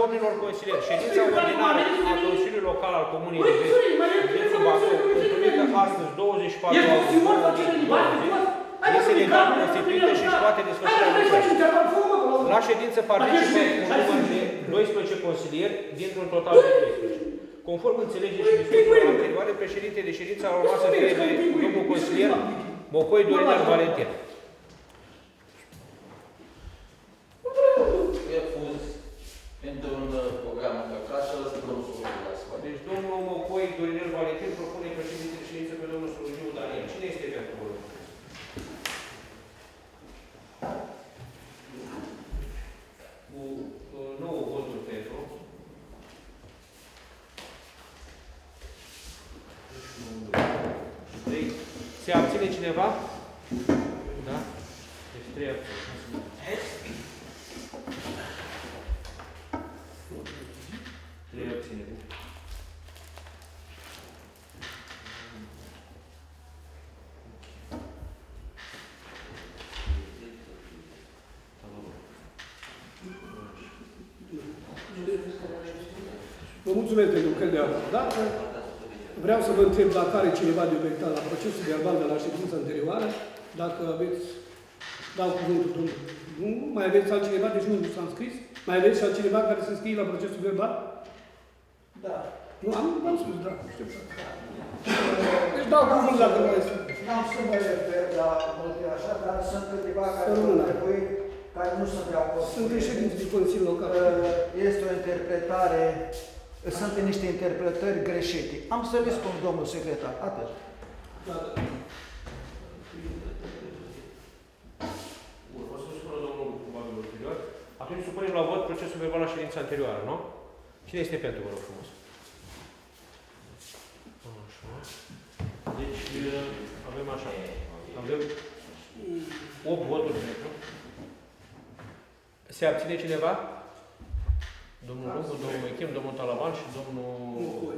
domnilor consilieri, ședința ordinară a Consiliului Local al Comunei Livezi, Bacău, întâlnită astăzi 24 august 2020, este legal constituită și își poate desfășura lucrări. La ședință participă un număr de 12 consilieri, dintr-un total de 13. Conform înțelegerii și discuțiilor anterioare, președintele de ședință a urmat să fie domnul consilier Mocoi Dorină-L Valentină. Pentru un program încălcat și ăla se pronunță. Deci domnul Mocoi Dorină-L Valentin propune președintele de ședință pe domnul Slujiu Daniel. Cine este pentru votul? Cu 9 voturi pentru. Se abține cineva? Da? Deci 3 abține. Vă mulțumesc pentru că ne-am abordat. Vreau să vă întreb dacă are cineva de obiectat la procesul verbal de la ședința anterioară. Dacă aveți, dau cuvântul domnului. Nu? Mai aveți altcineva? Deci nu s-a înscris. Mai aveți și altcineva care se înscrie la procesul verbal? Da. Nu? Am spus, da. Deci dau cuvântul dacă mai sunt. N-am să mă refer la multe așa, dar sunt câteva care nu trebuie, care nu sunt prea posibil. Sunt președinți de Consiliu Local. Este o interpretare. Sunt niște interpretări greșite. Am să le spun, domnul secretar. Atât. Bun, o să spună domnul probabil ulterior. Atunci supunem la vot procesul verbal la ședința anterioară, nu? Cine este pentru, vă rog frumos? Așa. Deci, avem așa. Avem 8 voturi pentru. Se abține cineva? Domnul Bocu, domnul Ichim, domnul Talabal și domnul Bocoi.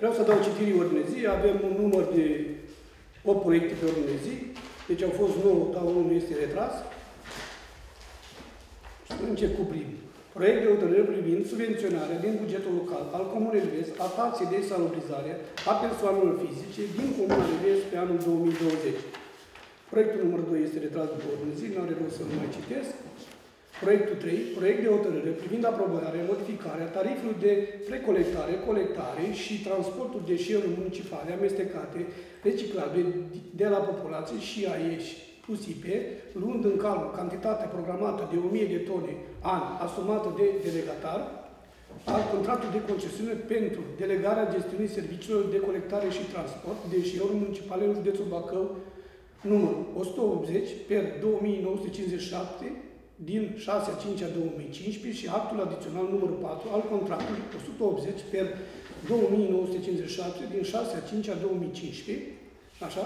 Vreau să dau citirii ordine zi. Avem un număr de 8 proiecte pe ordine zi. Deci au fost 9, dar unul este retras. Și încep cu primul. Proiect de hotărâre privind subvenționarea din bugetul local al Comunei Livezi a taxei de salubrizare a persoanelor fizice din Comuna Livezi pe anul 2020. Proiectul numărul 2 este retras după ordine zi. Nu are rost să nu mai citesc. Proiectul 3. Proiect de hotărâre privind aprobarea, modificarea tarifului de precolectare, colectare și transportul deșeurilor municipale amestecate, reciclabile de la populație și a ieși pusipe, luând în calcul cantitatea programată de 1000 de tone an asumată de delegatar, al contractului de concesiune pentru delegarea gestiunii serviciilor de colectare și transport deșeurilor municipale în județul Bacău, numărul 180/2957, din 6-5-2015 și actul adițional numărul 4 al contractului 180/2957 din 6-5-2015, așa,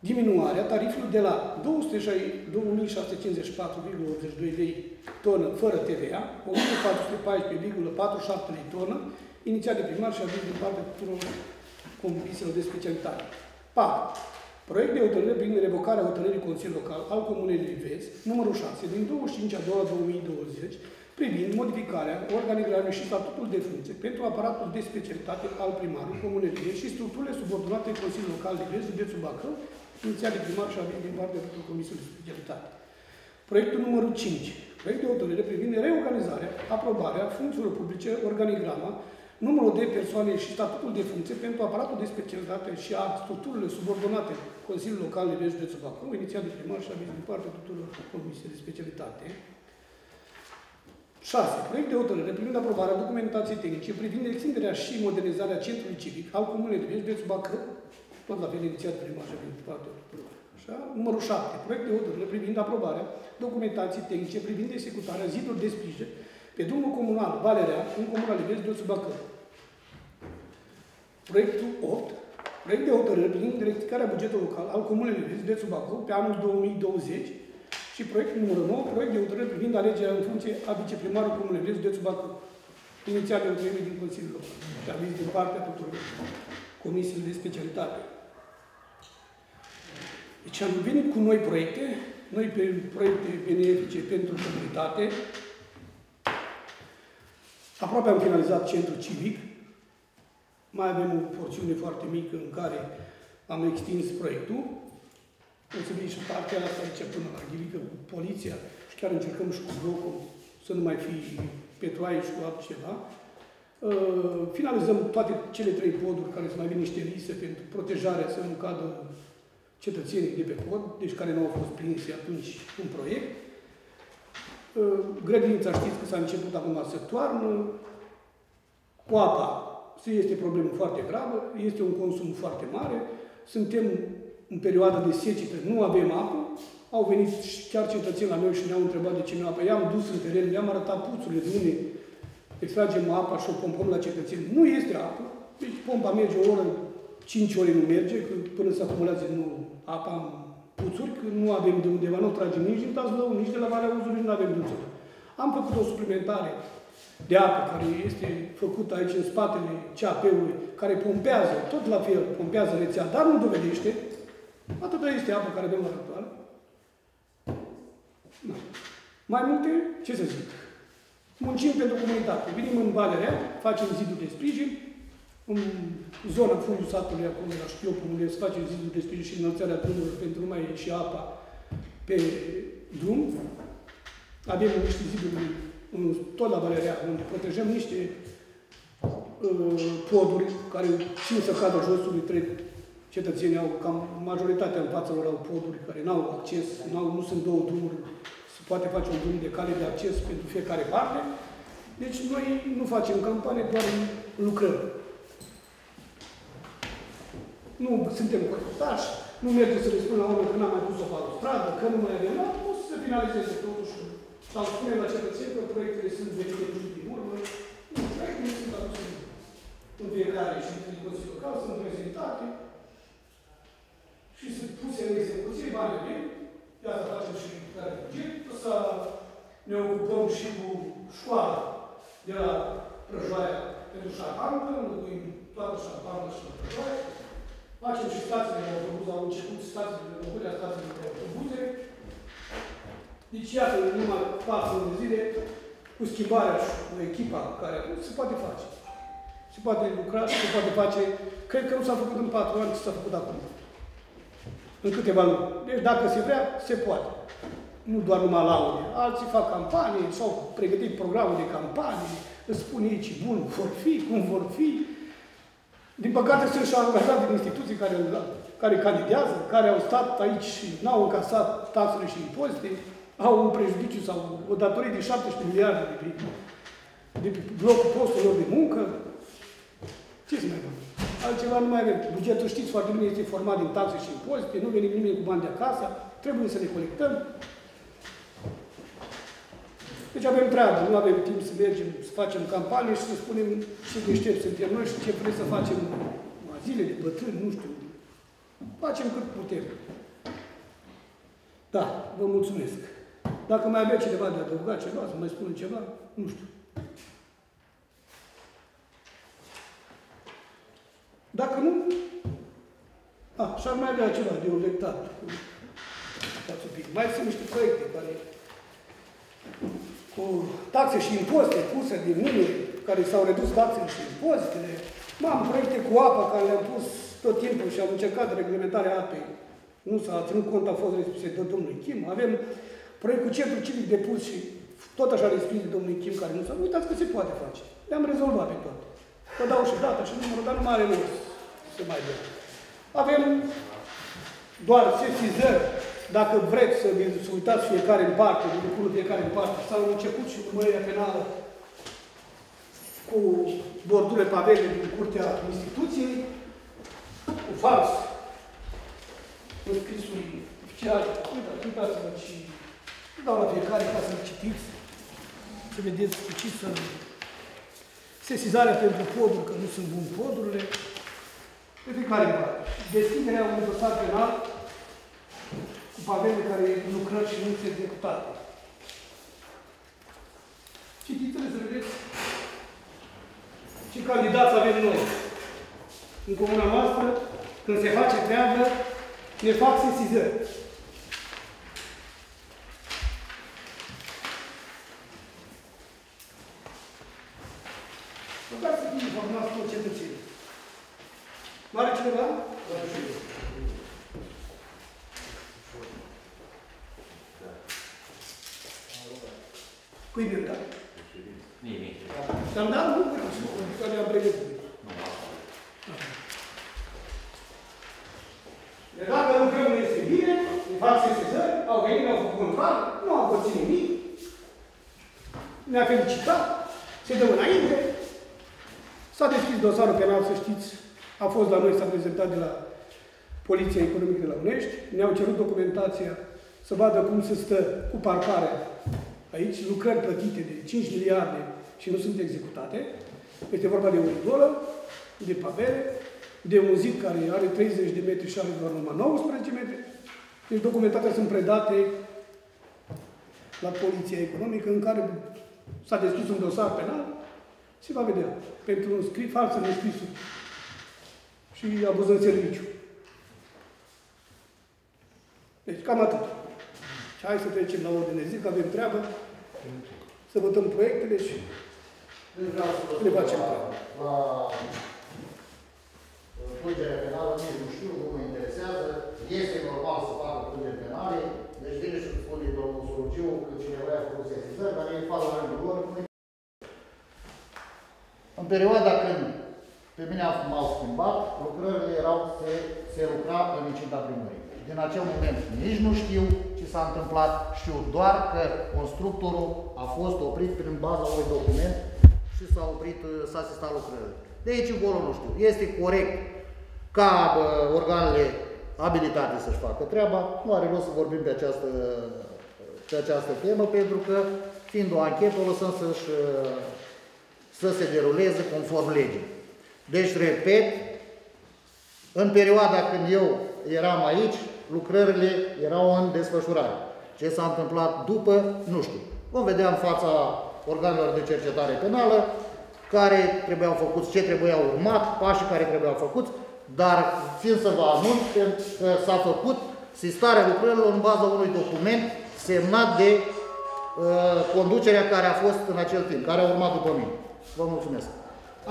diminuarea tarifului de la 2.654,82 lei tonă fără TVA, 1.414,47 lei tonă, inițiat de primar și adus din partea tuturor comisiilor de specialitate. 4. Proiect de hotărâre prin revocarea hotărârii Consiliului Local al Comunei Livezi, numărul 6, din 25/02/2020, privind modificarea organigramului și statutul de funcție pentru aparatul de specialitate al primarului Comunei Livezi și structurile subordonate Consiliului Local Livezi, județul Bacău, inițiat de primar și aviz din partea tuturor comisiilor de specialitate. Proiectul numărul 5. Proiect de hotărâre privind reorganizarea, aprobarea funcțiilor publice, organigrama, numărul de persoane și statutul de funcție pentru aparatul de specialitate și a structurile subordonate Consiliului Local Livezi de Bacău, inițiat de primar și aviz din partea tuturor comisiei de specialitate. 6. Proiect de hotărâre privind aprobarea documentației tehnice privind extinderea și modernizarea centrului civic al comunei Livezi Bacău, tot la fel inițiat primar și aviz din partea tuturor. Așa? Numărul 7. Proiect de hotărâre privind aprobarea documentației tehnice privind executarea ziduri de sprijin pe drumul comunal Valea Rea, în comuna Livezi, județul Bacău. Proiectul 8. Proiect de hotărâre privind rectificarea bugetului local al comunei Livezi, județul Bacău, pe anul 2020. Și proiectul numărul 9. Proiect de hotărâre privind alegerea în funcție a viceprimarului comunei Livezi, județul Bacău. Inițiat de hotărâre din Consiliul Local. Și aviz din partea tuturor comisiilor de specialitate. Deci am venit cu noi proiecte. Noi proiecte benefice pentru comunitate. Aproape am finalizat centrul civic. Mai avem o porțiune foarte mică în care am extins proiectul. O să vin și partea asta aici până la Ghivică cu poliția și chiar încercăm și cu blocul să nu mai fie petroaie și cu altceva. Finalizăm toate cele trei poduri care să mai vin niște lise pentru protejarea să nu cadă cetățenii de pe pod, deci care nu au fost prinse atunci în proiect. Grădinița știți că s-a început acum să toarnă. Cu apa este problemă foarte gravă, este un consum foarte mare. Suntem în perioada de secetă, nu avem apă. Au venit chiar cetățeni la noi și ne-au întrebat de ce nu apă. I-am dus în teren, le-am arătat puțurile de unde extragem apa și o pompăm la cetățeni. Nu este apă, deci pompa merge o oră, 5 ore nu merge, până se acumulează apa în puțuri, că nu avem de undeva, nu tragem nici din Tazlău, nici de la Valea Uzului, nu avem puțuri. Am făcut o suplimentare de apă care este făcută aici în spatele CAP-ului, care pompează, tot la fel, pompează rețea, dar nu dovedește. Atâta este apă care avem la actual. Da. Mai multe, ce să zic? Muncim pentru comunitate. Venim în Valea Rea, facem zidul de sprijin, în zona, în fundul satului, acolo, la știopul, unde se face zidul de sprijin și înălțarea drumurilor pentru nu mai ieși apa pe drum. Avem niște ziduri, tot la Valea Rea, unde protejăm niște poduri care țin să cadă josului, cetățenii au, cam majoritatea în fața lor au poduri care n-au acces, nu sunt două drumuri, se poate face un drum de cale de acces pentru fiecare parte. Deci noi nu facem campanie, doar lucrăm. Nu suntem corectași, nu mergem să le spun la oameni că n-am mai pus o balustradă, că nu mai avem, nu o să se finalizeze totuși. Sau spunem la cetățeni că proiectele sunt venite din urmă, proiectele sunt aduse în fiecare și din Consiliul Local, sunt prezentate și sunt puse în execuție banii mei, iar să facem și care buget, o să ne ocupăm și cu școala de la Prăjoaia pentru șapancă, înlocuim toată șapancă și la Prăjoaia. Facem și stațiile de autobuz, au început stațiile de locuri, stațiile de autobuze. Deci, iată, numai 4 de zile, cu schimbarea și cu echipa care a fost, se poate face. Se poate lucra și se poate face. Cred că nu s-a făcut în 4 ani, ci s-a făcut acum. În câteva luni. Deci, dacă se vrea, se poate. Nu doar numai laude. Alții fac campanii, s-au pregătit programul de campanii, îți spun ei ce bun vor fi, cum vor fi. Din păcate, sunt și angajați din instituții care candidează, care au stat aici și n-au încasat taxele și impozite, au un prejudiciu sau o datorie de 17 miliarde de pe blocul posturilor de muncă. Ce să mai avem? Altceva nu mai avem. Bugetul, știți foarte bine, este format din taxe și impozite, nu vine nimeni cu bani de acasă, trebuie să ne colectăm. Deci avem treabă, nu avem timp să mergem, să facem campanie și să spunem ce deștepți suntem noi și ce vrem să facem zilele, bătrâni, nu știu. Facem cât putem. Da, vă mulțumesc. Dacă mai avea cineva de adăugat ceva, să mai spun ceva, nu știu. Dacă nu, și-ar mai avea ceva de obiectat. Mai sunt niște proiecte care cu taxe și impozite puse din mine, care s-au redus taxele și impozitele. Am proiecte cu apă care le-am pus tot timpul și am încercat reglementarea apei. Nu s-a ținut cont, a fost respuse de domnul Ichim. Avem Proiectul Centru Civic depus și tot așa respins de domnul Ichim, care nu s-a uitat că se poate face. Le-am rezolvat pe toate. Vă dau și data și numărul, dar nu mai are loc să mai dă. Avem doar sesizări, dacă vreți să uitați fiecare în parte, lucrul fiecare în parte, s-au început și urmărirea penală cu bordurile pavele din curtea instituției, cu fals, înscrisuri oficiale. Uitați-vă și dau la fiecare ca să-l citiți, să vedeți ce sunt. Sesizarea pentru poduri, că nu sunt bun podurile. Pe fiecare parte. Deschiderea unui dosar penal cu pavele care lucrări și nu sunt executate. Citiți-le să vedeți ce candidați avem noi. În comuna noastră, când se face treabă, ne fac sesizări. Mare cineva? Mare cineva. Cui mi-am dat? Nimic. Te-am dat? Nu? Că ne-am pregătit. De dacă lucrăm nu este bine, ne fac sesizări, au venit, au făcut un fapt, nu au pățit nimic. Ne-a felicitat, se dă înainte. S-a deschis dosarul penal, să știți. A fost la noi, s-a prezentat de la Poliția Economică de la Onești, ne-au cerut documentația să vadă cum se stă cu parcarea aici, lucrări plătite de 5 miliarde și nu sunt executate. Este vorba de o idolă, de pavele, de un zid care are 30 de metri și are doar numai 19 metri. Deci documentatea sunt predate la Poliția Economică, în care s-a deschis un dosar penal, se va vedea, pentru un scris, falsă în scrisul. Și abuz în serviciu. Deci cam atât. Și hai să trecem la ordine zi, că avem treabă, să votăm proiectele și le facem. La plângere penală, nici nu știu, nu mă interesează. Este normal să facă plângeri penale. Deci vine și spune domnul Soluciu că cineva i-a făcut sesizări, dar ei fac la rândul lor. În perioada când pe mine m-au schimbat, lucrările erau se lucra în licinta primării. Din acel moment nici nu știu ce s-a întâmplat, știu doar că constructorul a fost oprit prin baza unui document și s-a oprit, s-a asistat lucrările. De aici încolo nu știu. Este corect ca organele abilitate să-și facă treaba, nu are rost să vorbim pe această temă, pentru că, fiind o anchetă, o lăsăm să se deruleze conform legii. Deci, repet, în perioada când eu eram aici, lucrările erau în desfășurare. Ce s-a întâmplat după, nu știu. Vom vedea în fața organelor de cercetare penală care trebuiau făcuți, ce trebuia urmat, pașii care trebuiau făcuți, dar țin să vă anunț că s-a făcut sistarea lucrărilor în baza unui document semnat de conducerea care a fost în acel timp, care a urmat după mine. Vă mulțumesc!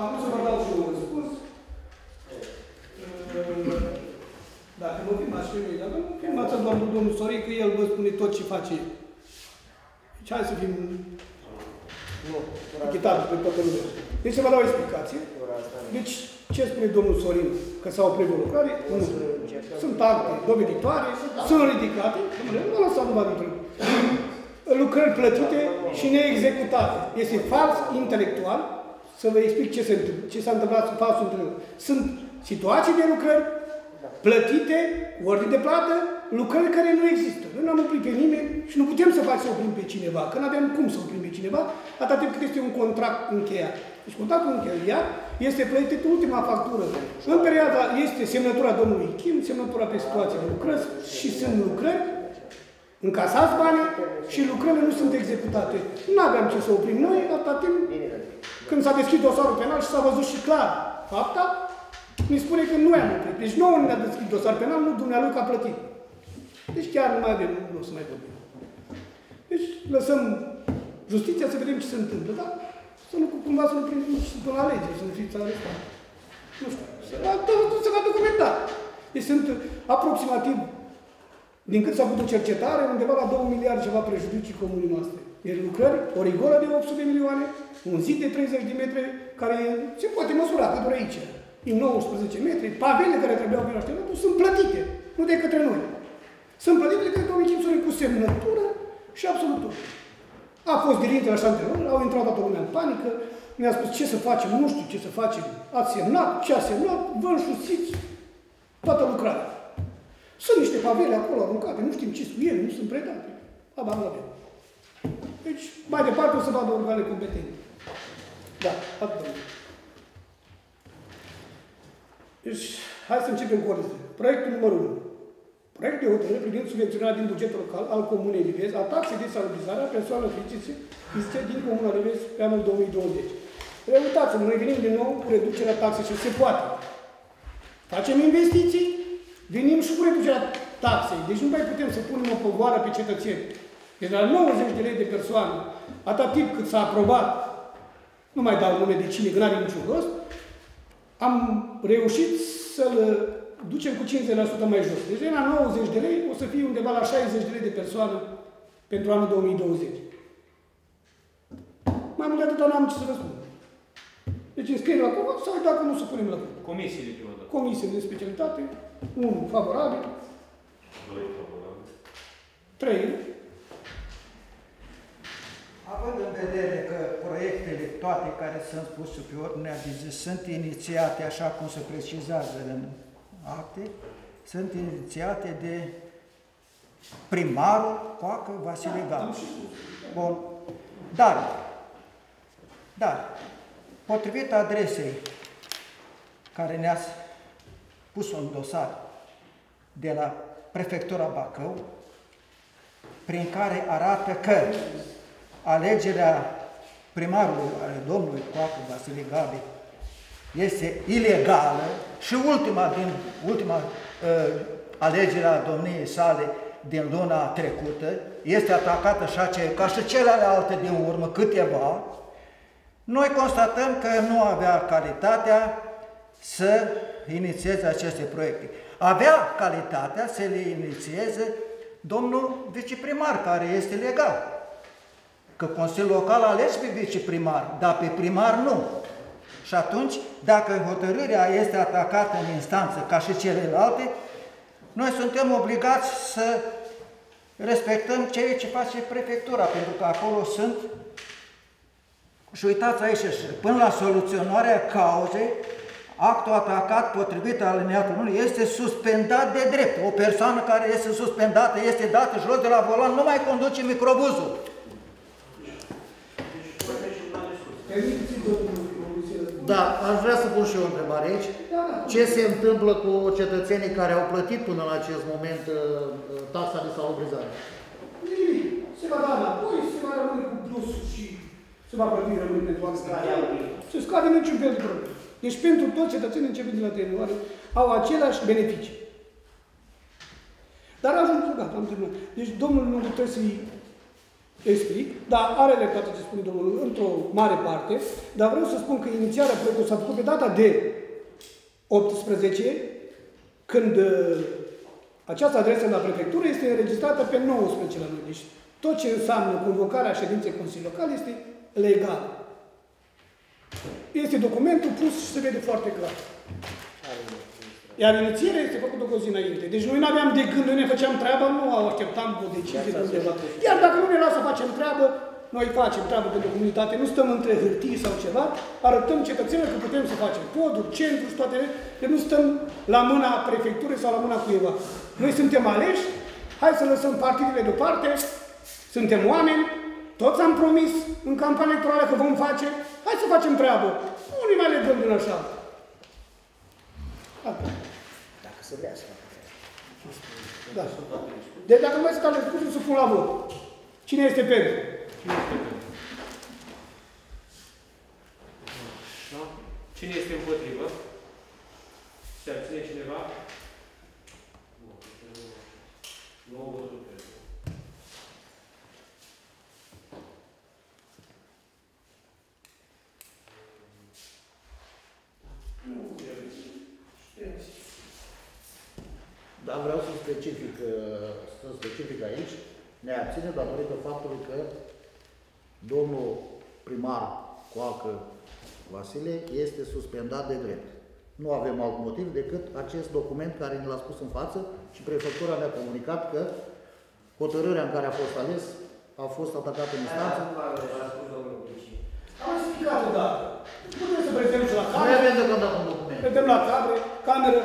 Am vrut să vă dau și un răspuns. Dacă nu filmați pe mine, dacă nu filmați doar cu domnul Sorin, că el vă spune tot ce face el. Deci hai să fim echitați pe toată lumea. Deci să vă dau o explicație. Deci ce spune domnul Sorin? Că s-au prevăzut lucrare? Nu. Sunt acte doveditoare, sunt ridicate. Nu lăsăm numai lucrări. Lucrări plătite și neexecutate. Este fals intelectual. Să vă explic ce s-a întâmplat cu falsul întâlnit. Sunt situații de lucrări plătite, ordini de plată, lucrări care nu există. Noi n-am oprit pe nimeni și nu putem să facem să oprim pe cineva, că nu avem cum să oprim pe cineva, atât timp cât este un contract încheiat. Deci contractul încheiat este plătit ultima factură. În perioada este semnătura domnului Chiem, semnătura pe situație de lucrări și sunt lucrări, încasați banii și lucrările nu sunt executate. Nu aveam ce să oprim noi, atât timp când s-a deschis dosarul penal și s-a văzut și clar fapta, mi spune că nu i-am oprit. Deci nouă ne-a deschis dosar penal, nu dumnealui că a plătit. Deci chiar nu mai avem, nu o să mai vorbim. Deci lăsăm justiția să vedem ce se întâmplă, dar să nu cumva să nu prindem până la lege, să nu fiți arestat. Nu știu, să va documenta. Deci sunt aproximativ Din cât s-a făcut o cercetare, undeva la 2 miliarde ceva prejudicii comunii noastre. Iar lucrări, o rigoră de 800 de milioane, un zid de 30 de metri, care se poate măsura, că doar aici. Din 19 metri, pavele care trebuiau fi așteptate, sunt plătite, nu de către noi. Sunt plătite de către domnul Chiem Soare cu semnătură și absolut tot. A fost dirigintele așa întrebări, au intrat toată lumea în panică, mi-a spus ce să facem, nu știu ce să facem, ați semnat, ce a semnat, vă înșusiți toată lucrarea. Sunt niște pavele acolo aruncate, nu știm ce sunt ele, nu sunt predate. Aba nu avem. Deci, mai departe o să vadă organe competente. Da, atât. Deci, hai să începem cu ordine. Proiectul numărul 1. Proiect de hotărâre privind subvenționarea din bugetul local al Comunei Livezi a taxei de salubrizare a persoanelor fizice din Comuna Livezi pe anul 2020. Uitați-vă, noi venim din nou cu reducerea taxei și se poate. Facem investiții, venim și cu reducerea taxei. Deci nu mai putem să punem o povară pe cetățeni. Deci la 90 de lei de persoană, atât timp cât s-a aprobat, nu mai dau nume de cine, că n-are niciun rost, am reușit să-l ducem cu 50% mai jos. Deci la 90 de lei o să fie undeva la 60 de lei de persoană pentru anul 2020. Mai mult de atât, nu am ce să răspund. Deci înscriere la cuvânt sau dacă nu să punem la cuvânt. Comisiile de vot. Comisiile de specialitate. 1. Favorabil. 2. Favorabil. 3. Având în vedere că proiectele toate care sunt puse pe ordinea de zi sunt inițiate, așa cum se precizează în acte, sunt inițiate de primarul Coacă Vasile. Bun. Dar, potrivit adresei care ne-ați pus-o în dosar de la Prefectura Bacău, prin care arată că alegerea primarului, domnului Coacă Vasilecade, este ilegală și ultima alegere a domniei sale din luna trecută este atacată ca și celelalte din urmă, câteva. Noi constatăm că nu avea calitatea să inițieze aceste proiecte. Avea calitatea să le inițieze domnul viceprimar, care este legal. Că Consiliul Local a ales pe viceprimar, dar pe primar nu. Și atunci, dacă hotărârea este atacată în instanță, ca și celelalte, noi suntem obligați să respectăm ceea ce face prefectura, pentru că acolo sunt, și uitați aici, până la soluționarea cauzei, actul atacat, potrivit alineatul 1, este suspendat de drept. O persoană care este suspendată, este dată jos de la volan, nu mai conduce microbuzul. Da, aș vrea să pun și eu o întrebare aici. Ce se întâmplă cu cetățenii care au plătit până la acest moment taxa de salubrizare? Nimic. Se va da înapoi, se va rămâne cu plusul și se va plăti rămâne pentru acționarea. Se scade niciun fel de problemă. Deci pentru toți cetățenii, începând de la 3 ianuarie, au același beneficii. Dar ajung, gata, am terminat. Deci domnul nu trebuie să-i explic, dar are dreptate ce spune domnul într-o mare parte, dar vreau să spun că inițiarea proiectului s-a făcut pe data de 18, când această adresă la prefectură este înregistrată pe 19 la noi. Deci tot ce înseamnă convocarea ședinței Consiliului Local este legal. Este documentul pus și se vede foarte clar. Iar inițierea este făcută cu o zi înainte. Deci noi nu aveam de gând, noi ne făceam treaba, nu așteptam o decizie de undeva. Iar dacă nu ne lasă să facem treabă, noi facem treabă pentru comunitate, nu stăm între hârtii sau ceva, arătăm cetățenilor că putem să facem poduri, centru și toate, că nu stăm la mâna prefecturii sau la mâna cuiva. Noi suntem aleși, hai să lăsăm partidele deoparte, suntem oameni, toți am promis în campania electorală că vom face, hai să facem treabă, nu ne mai legăm din așa. Dacă se vrea să facă. Da. Deci dacă mai sunt alegi puțin, supun la vot. Cine este pentru? Cine este împotrivă? Se abține cineva? Nu o votul pentru. Da, Dar vreau să specific, aici, ne abține datorită faptului că domnul primar Coacă Vasile este suspendat de drept. Nu avem alt motiv decât acest document care ne l-a spus în față și prefectura ne-a comunicat că hotărârea în care a fost ales a fost atacată în instanță. Am explicat odată. Nu trebuie să prezentăm și la cameră. Vedem la cameră,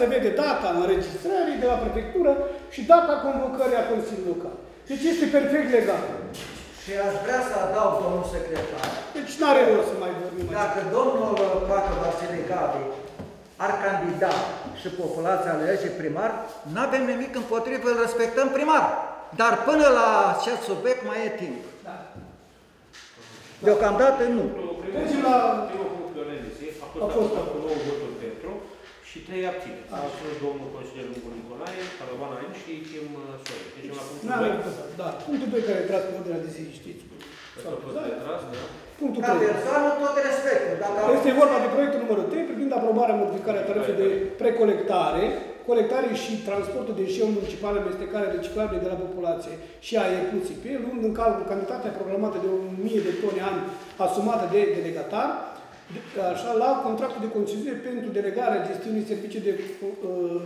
se vede data înregistrării de la prefectură și data convocării a Consiliului Local. Deci este perfect legal. Și aș vrea să adaug, domnul secretar. Deci n-are rost să mai vorbim. Dacă domnul Coacă Vasilecade ar candida și populația lui alege primar, n-avem nimic împotrivă, îl respectăm primar. Dar până la acest subiect mai e timp. Da. Deocamdată nu. Mergem la... A fost acolo 9 voturi pentru și 3 abțineri. A fost domnul consilier Lucu Nicolae, Talabal și Chiem Soare. Deci la punctul 2. Da, punctul 2 care e tras pe ordinea de zi, știți. S-a fost retras, da? Punctul 3. Ca persoană tot respectul. Este vorba de proiectul numărul 3 privind aprobarea modificarea tarifei de precolectare, colectare și transportul deșeuri municipale, amestecare reciclabile de la populație și a EQCP, luând în calcul cantitatea programată de 1000 de tone an asumată de delegatar, așa, la contractul de concesiune pentru delegarea gestiunii servicii de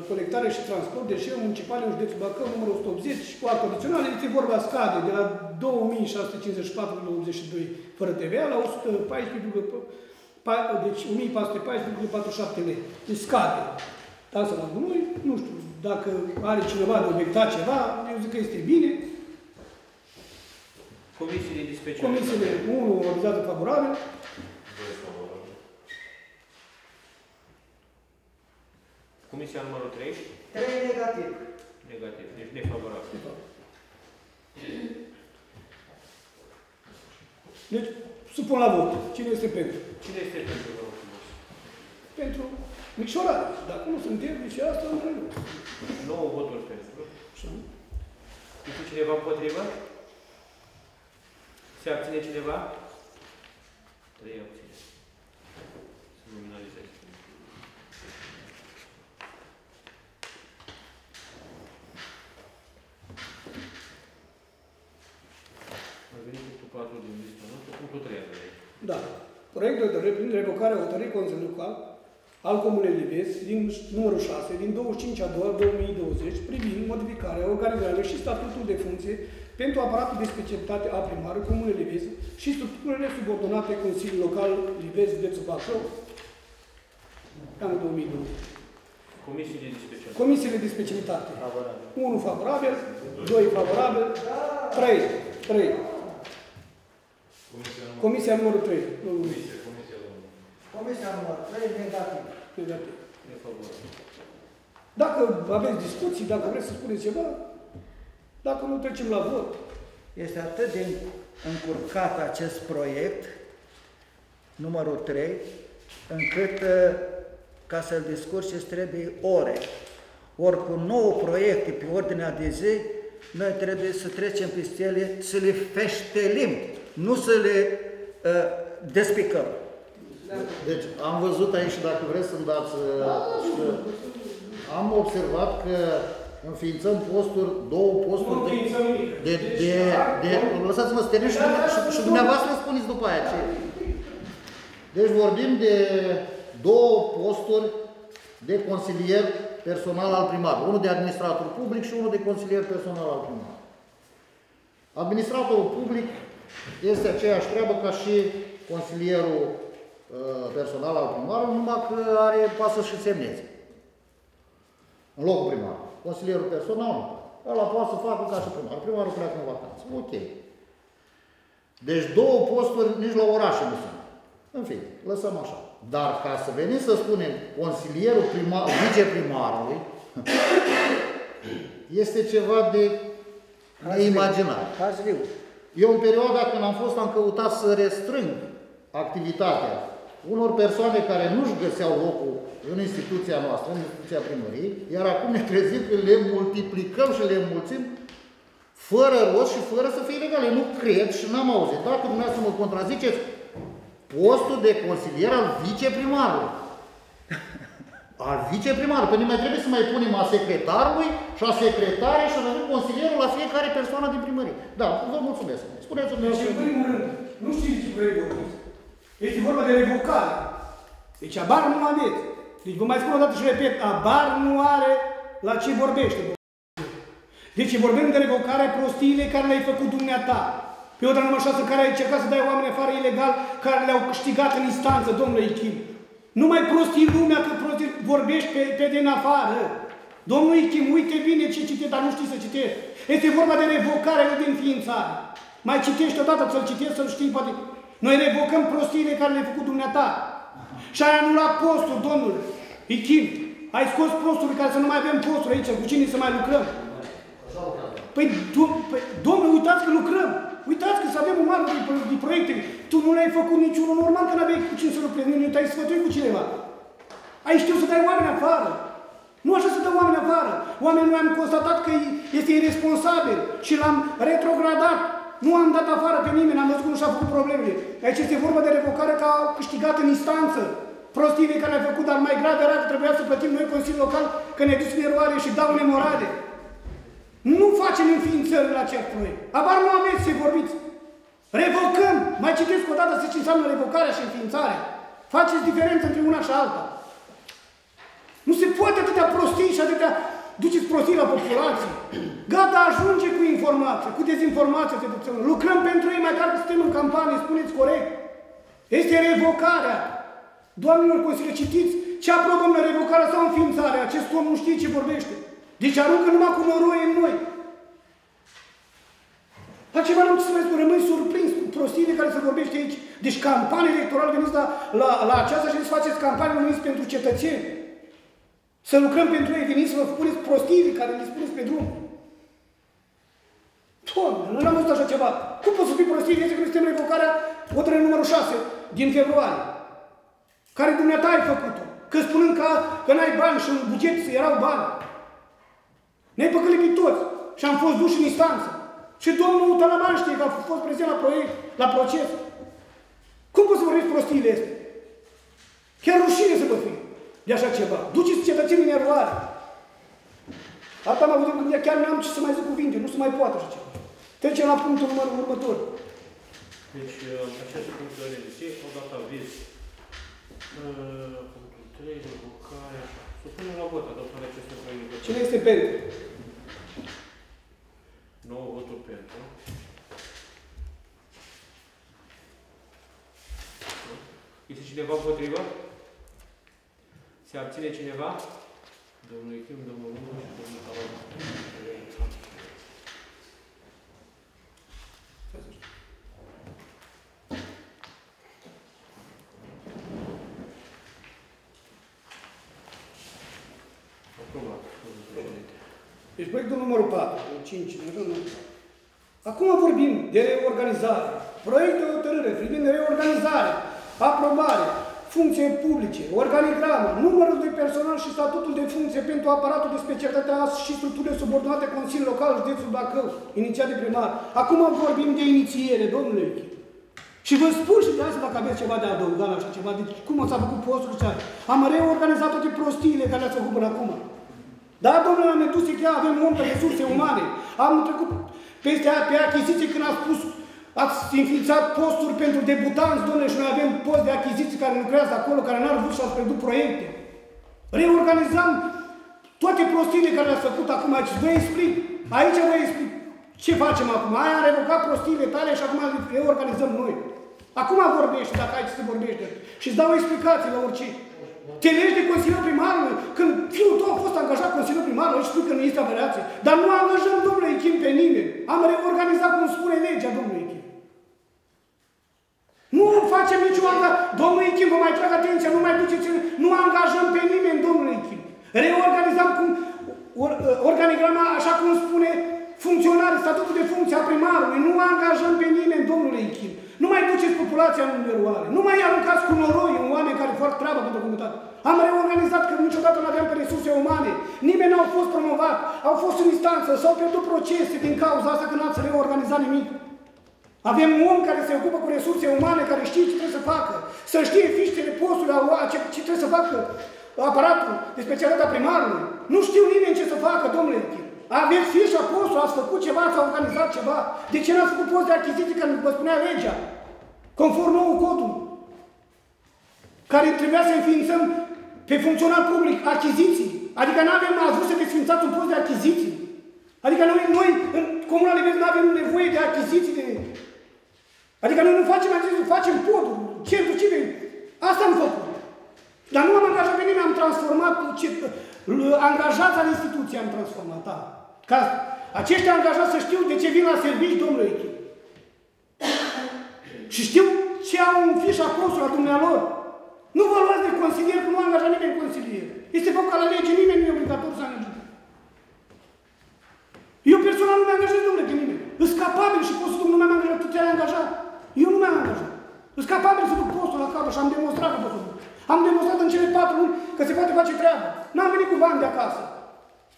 colectare și transport deșeuri municipale în județul Bacău, numărul 180 și cu act condițional, este vorba scade de la 2654,82 fără TVA la 1414,47 lei. Deci scade. Dar să noi, nu știu, dacă are cineva de obiectat ceva, eu zic că este bine. Comisiile de specialitate. Comisiile 1, organizată favorabil. Comisia numărul 3? 3 negativ. Negativ, deci nefavorabil. Deci, supun la vot. Cine este pentru? Cine este pentru, vă rog frumos? Pentru micșorare. Dacă nu suntem, deci asta nu trebuie. 9 voturi pentru. Așa. Este cineva împotrivă? Se abține cineva? 3 abține. Să nominalizez. Da. Proiectul de reprindere revocarea hotărârii Consiliului Local al Comunei Livezi din numărul 6 din 25/2020 privind modificarea organizării și statutul de funcție pentru aparatul de specialitate a primarului Comunei Livezi și structurile subordonate Consiliului Local Livezi județul Bacău anul 2020. Comisiile de specialitate. Comisiile de specialitate. Favorabil. 1 favorabil, 2 favorabil, 3. Comisia numărul 3. Comisia numărul 3, negativ. Negativ. Dacă aveți discuții, dacă vreți să spuneți ceva, dacă nu trecem la vot. Este atât de încurcat acest proiect, numărul 3, încât ca să-l discursi trebuie ore. Ori cu 9 proiecte pe ordinea de zi, noi trebuie să trecem peste ele, să le feștelim. Nu să le despicăm. Deci, am văzut aici, dacă vreți să-mi dați... am observat că înființăm posturi, 2 posturi de lăsați-mă să termin și dumneavoastră spuneți după aia ce. Deci vorbim de 2 posturi de consilier personal al primarului. Unul de administrator public și unul de consilier personal al primarului. Administratorul public este aceeași treabă ca și consilierul personal al primarului, numai că are pasă și semneze. În locul primar. Consilierul personal, ăla poate să facă ca și primar. Primarul pleacă în vacanță. Ok. Deci 2 posturi nici la oraș nu sunt. În fine, lăsăm așa. Dar ca să venim să spunem consilierul viceprimarului este ceva de neimaginat. Eu, în perioada când am fost, am căutat să restrâng activitatea unor persoane care nu-și găseau locul în instituția noastră, în instituția primăriei, iar acum ne trezim că le multiplicăm și le înmulțim fără rost și fără să fie legale. Nu cred și n-am auzit. Dacă dumneavoastră mă contraziceți, postul de consilier al viceprimarului. al viceprimarului. Pentru că mai trebuie să mai punem a secretarului și a secretarei și a consilierul la fiecare persoană din primărie. Da, vă mulțumesc. Spuneți-mi. Deci, în primul rând, nu știți ce proiect vorbiți. Este vorba de revocare. Deci, abar nu aveți. Deci, vă mai spun o dată și repet, abar nu are la ce vorbește. Deci, vorbim de revocarea prostiile care le-ai făcut dumneata. Pe o dramășoasă care ai încercat să dai oameni afară ilegal, care le-au câștigat în instanță, domnule Ichim. Nu mai prostii lumea, că prostii vorbești pe din afară. Domnul Ichim, uite bine ce citești, dar nu știi să citești. Este vorba de revocare, nu de înființare. Mai citești odată, să-l citești, să-l știi, poate. Noi revocăm prostiile care le-ai făcut dumneata. Și ai anulat postul, domnule Ichim. Ai scos posturi care să nu mai avem posturi aici, cu cine să mai lucrăm. Păi, domnule, uitați că lucrăm. Uitați că să avem o mare de proiecte. Tu nu le-ai făcut niciunul, normal că n-aveai cu cine să lucrezi, nu te-ai sfătuit cu cineva. Ai știut să dai oameni afară. Nu așa să dăm oameni afară. Oamenii noi am constatat că este irresponsabil și l-am retrogradat. Nu am dat afară pe nimeni, am văzut că nu și-a făcut problemele. Aici este vorba de revocare că au câștigat în instanță prostiile care le-a făcut, dar mai grave era că trebuia să plătim noi Consiliul Local că ne-a dus în eroare și daune morale. Nu facem înființări la acest proiect. Abar nu aveți să vorbiți. Revocăm. Mai citesc o dată ce înseamnă revocarea și înființarea. Faceți diferență între una și alta. Nu se poate atâtea prostii și atâtea... Duceți prostii la populație. Gata, ajunge cu informație, cu dezinformație. Lucrăm pentru ei, mai că suntem în campanie, spuneți corect. Este revocarea. Doamnelor consilieri, citiți ce aprobăm la revocarea sau înființarea. Acest om nu știe ce vorbește. Deci aruncă numai cu noroi în noi. La ceva nu ce să mai spun, rămâi surprins cu prostiile care se vorbește aici. Deci campanie electorală, veniți la aceasta și să faceți campanie, veniți pentru cetățeni. Să lucrăm pentru ei, veniți să vă puneți prostiile care le spuneți pe drum. Doamne, nu am văzut așa ceva. Cum pot să fii prostiile? Este că suntem revocarea hotărârii numărul 6 din februarie. Care dumneata ai făcut-o. Că spunând că n-ai bani și în buget erau bani. Ne-ai păcălit pe toți și am fost duși în instanță. Și domnul Talabal știe că a fost prezent la proiect, la proces. Cum poți să vorbești prostiile astea? Chiar rușine să vă fie de așa ceva. Duceți cetățenii în eroare. Asta m-am avut gândit, chiar n-am ce să mai zic cuvinte, nu se mai poate așa ceva. Trecem la punctul numărul următor. Deci, aceste puncte de revizie au dat aviz. Punctul 3, revocare, așa. Supunem la vot adoptarea acestui proiect. Cine este pentru? 9 voturi pentru. Este cineva împotrivă? Se abține cineva? Domnul Ichim, domnul Lungu și domnul Talabal. Deci proiectul numărul 4, 5, acum vorbim de reorganizare. Proiectul de hotărâre privind reorganizare, aprobare, funcție publice, organigramă, numărul de personal și statutul de funcție pentru aparatul de specialitate și structurile subordonate Consiliul Local, Județul Bacău, inițiat de primar. Acum vorbim de inițiere, domnule. Și vă spun și de asta dacă aveți ceva de adăugat la așa ceva, de cum s-a făcut postul ăsta. Am reorganizat toate prostiile care le-ați făcut până acum. Da, domnule, am dus chiar avem om pe resurse umane. Am trecut peste pe achiziții când ați înființat posturi pentru debutanți, domnule, și noi avem post de achiziții care lucrează acolo, care n-ar vrut și-ați pierdut proiecte. Reorganizăm toate prostiile care le-ați făcut acum aici. Vă explic. Aici vă explic ce facem acum. Aia a revocat prostiile tale și acum le reorganizăm noi. Acum vorbești, dacă aici se vorbește. Și îți dau explicații la orice. Te legi de Consiliul Primarului, când fiul tău a fost angajat Consiliul Primarului și spui că nu este averație. Dar nu angajăm, domnule Ichim, pe nimeni. Am reorganizat cum spune legea, domnule Ichim. Nu facem niciun angajat. Domnule Ichim, vă mai trag atenția, nu mai duceți, nu angajăm pe nimeni, domnule Ichim. Reorganizăm cum, organigrama, așa cum spune funcționarii, statutul de funcție a primarului. Nu angajăm pe nimeni, domnule Ichim. Nu mai duceți populația în eroare. Nu mai aruncați cu noroi în oameni care fac treaba pentru comunitate. Am reorganizat că niciodată nu aveam pe resurse umane. Nimeni nu a fost promovat, au fost în instanță, s-au pierdut procese din cauza asta că n-ați reorganizat nimic. Avem un om care se ocupă cu resurse umane, care știe ce trebuie să facă, să știe fiștele postului, ce trebuie să facă aparatul de specialitate primarului. Nu știu nimeni ce să facă, domnule Ichim. Aveți fișa postul, ați făcut ceva, ați organizat ceva. De ce n-ați făcut post de achiziții, că vă spunea legea, conform noului codul, care trebuia să înființăm pe funcționar public achiziții? Adică nu avem, ați vrut să desfințați un post de achiziții. Adică noi în Comuna Livezi, nu avem nevoie de achiziții. Adică noi nu facem achiziții, facem podul, cercul civil. Asta am făcut. Dar nu am angajat pe nimeni, am transformat angajați al instituției, am transformat. Da. Ca aceștia angajați să știu de ce vin la servici, domnule Ichim. Și știu ce au în fișa consul a dumnealor. Nu vă luați de consilier, că nu a angajat nimeni consilier. Este făcut ca la lege, nimeni nu e obligatoriu să angajeze. Eu personal nu mă angajez, domnule, de nimeni. Îs capabil și postul nu m-am angajat, tu te-ai angajat. Eu nu m-am angajat. Îs capabil să duc postul la capăt și am demonstrat că pot. Am demonstrat în cele 4 luni că se poate face treaba. N-am venit cu bani de acasă.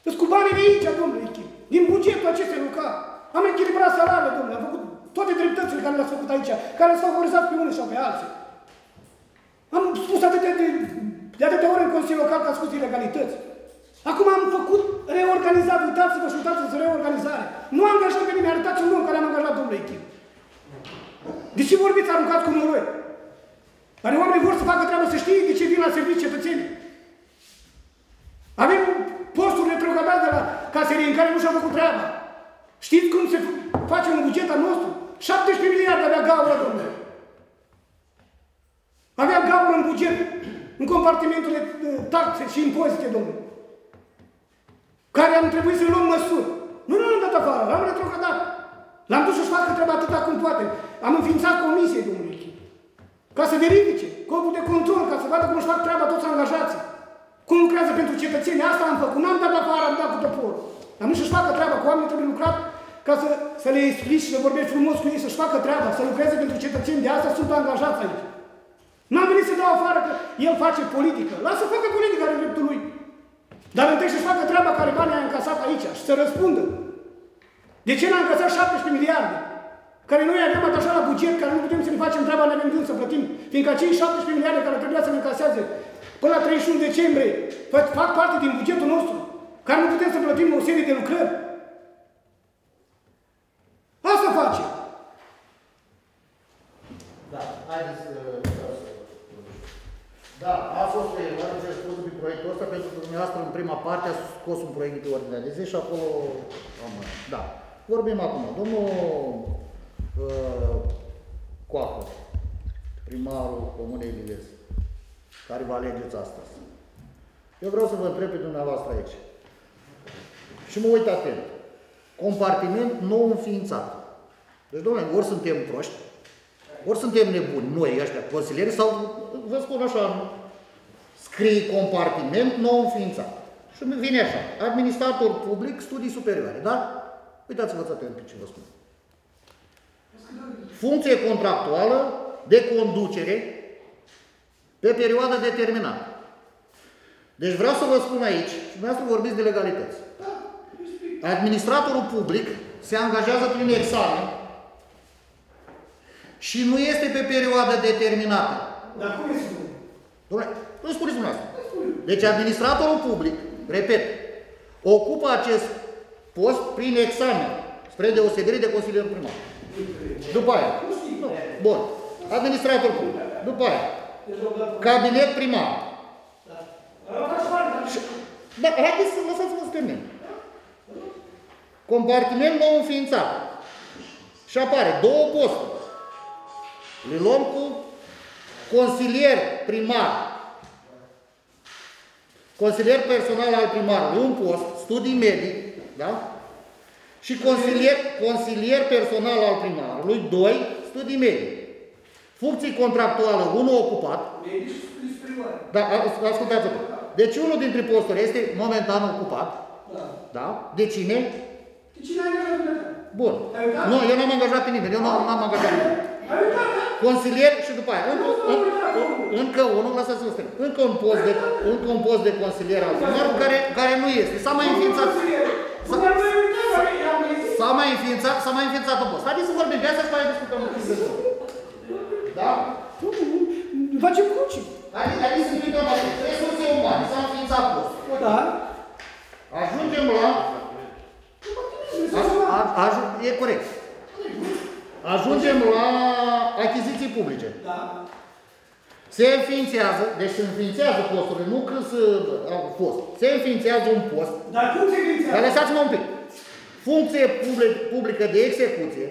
Îs cu banii de aici, domnule Ichim. Din bugetul acestei lucrat. Am echilibrat salariile, domnule. Am făcut toate dreptățile care le-ați făcut aici, care s-au favorizat pe unii sau pe alții. Am spus de atâtea ori în Consiliul Local că ați fost ilegalități. Acum am făcut reorganizat, uitați-vă și uitați-vă reorganizare. Nu am angajat pe nimeni, arătați un om care am angajat, domnule Ichim. De ce vorbiți aruncați cu noroi? Dar oamenii vor să facă treabă, să știe de ce vin la serviciu cetățenii. Avem posturi retrogradate la caserie în care nu și-au făcut treaba. Știți cum se face un buget al nostru? 17 miliarde avea gaură, domnule. Avea gaură în buget, în compartimentul de taxe și impozite, domnule. Care am trebuit să-i luăm măsuri. Nu, nu l-am dat afară, l-am retrogradat. L-am dus să-și facă treaba atâta cum poate. Am înființat comisie, domnule Ichim, ca să verifice corpul de control, ca să vadă cum își fac treaba toți angajații. Cum lucrează pentru cetățenii, asta am făcut. N-am dat afară, am dat cu toporul. Dar nu și-și facă treaba, cu oamenii trebuie lucrat ca să le explici și să vorbești frumos cu ei, să-și facă treaba, să lucreze pentru cetățeni. De asta sunt angajați aici. N-am venit să dau afară că el face politică. Lasă să facă politică, are dreptul lui. Dar întâi să-și facă treaba care banii a încasat aici și să răspundă. De ce n-a încasat 17 miliarde? Care noi avem atașat la buget, care nu putem să ne facem treaba, ne avem gând să plătim. Fiindcă acei 17 miliarde care trebuia să ne încaseze până la 31 decembrie fac parte din bugetul nostru, care nu putem să plătim o serie de lucrări. Asta face. Da, haideți să... Da, a fost o eroare ce spus pe proiectul ăsta, pentru că dumneavoastră în prima parte a scos un proiect de ordine de zi și acolo... Da. Vorbim acum. Domnul Coacă, primarul Comunei Livezi, care vă alegeți astăzi. Eu vreau să vă întreb pe dumneavoastră aici. Și mă uit atent. Compartiment nou înființat. Deci, domnule, ori suntem proști, ori suntem nebuni, noi ăștia, consilieri, sau, vă spun așa, scrie compartiment nou înființat. Și vine așa, administrator public, studii superioare, da? Uitați-vă atent ce vă spun. Funcție contractuală de conducere pe perioadă determinată. Deci vreau să vă spun aici, și dumneavoastră vorbiți de legalități. Administratorul public se angajează prin examen și nu este pe perioadă determinată. Dar cum îi spune? Doamne, nu îi spuneți dumneavoastră. Deci administratorul public, repet, ocupă acest post prin examen, spre deosebire de consilier primar. După aia. Bun. Administrator public. După aia. Cabinet primar. Da, haideți să lăsați-vă să termin. Compartiment nou înființat. Și apare două posturi. Le luăm cu consilier primar. Consilier personal al primarului, un post, studii medii, da? Și consilier personal al primarului, 2, studii medii. Funcții contractuală, 1 ocupat. Medii și studii superioare. Da, ascultați-vă. Deci unul dintre posturi este momentan ocupat. Da? De cine? De cine ai angajat? Bun. Nu, eu n-am angajat pe nimeni, eu n-am angajat pe nimeni. Consilier și după aia, încă un post de consilier al primarului care nu este. S-a mai înființat. S-a mai înființat un post. Haideți să vorbim de asta și mai discutăm. Da? Facem cruci. Haideți să discutăm. Resurse umane. Se înființează, deci se înființează posturile, nu că au fost. Se înființează un post. Dar cum se înființează? Dar lăsați-mă un pic. Funcție publică de execuție,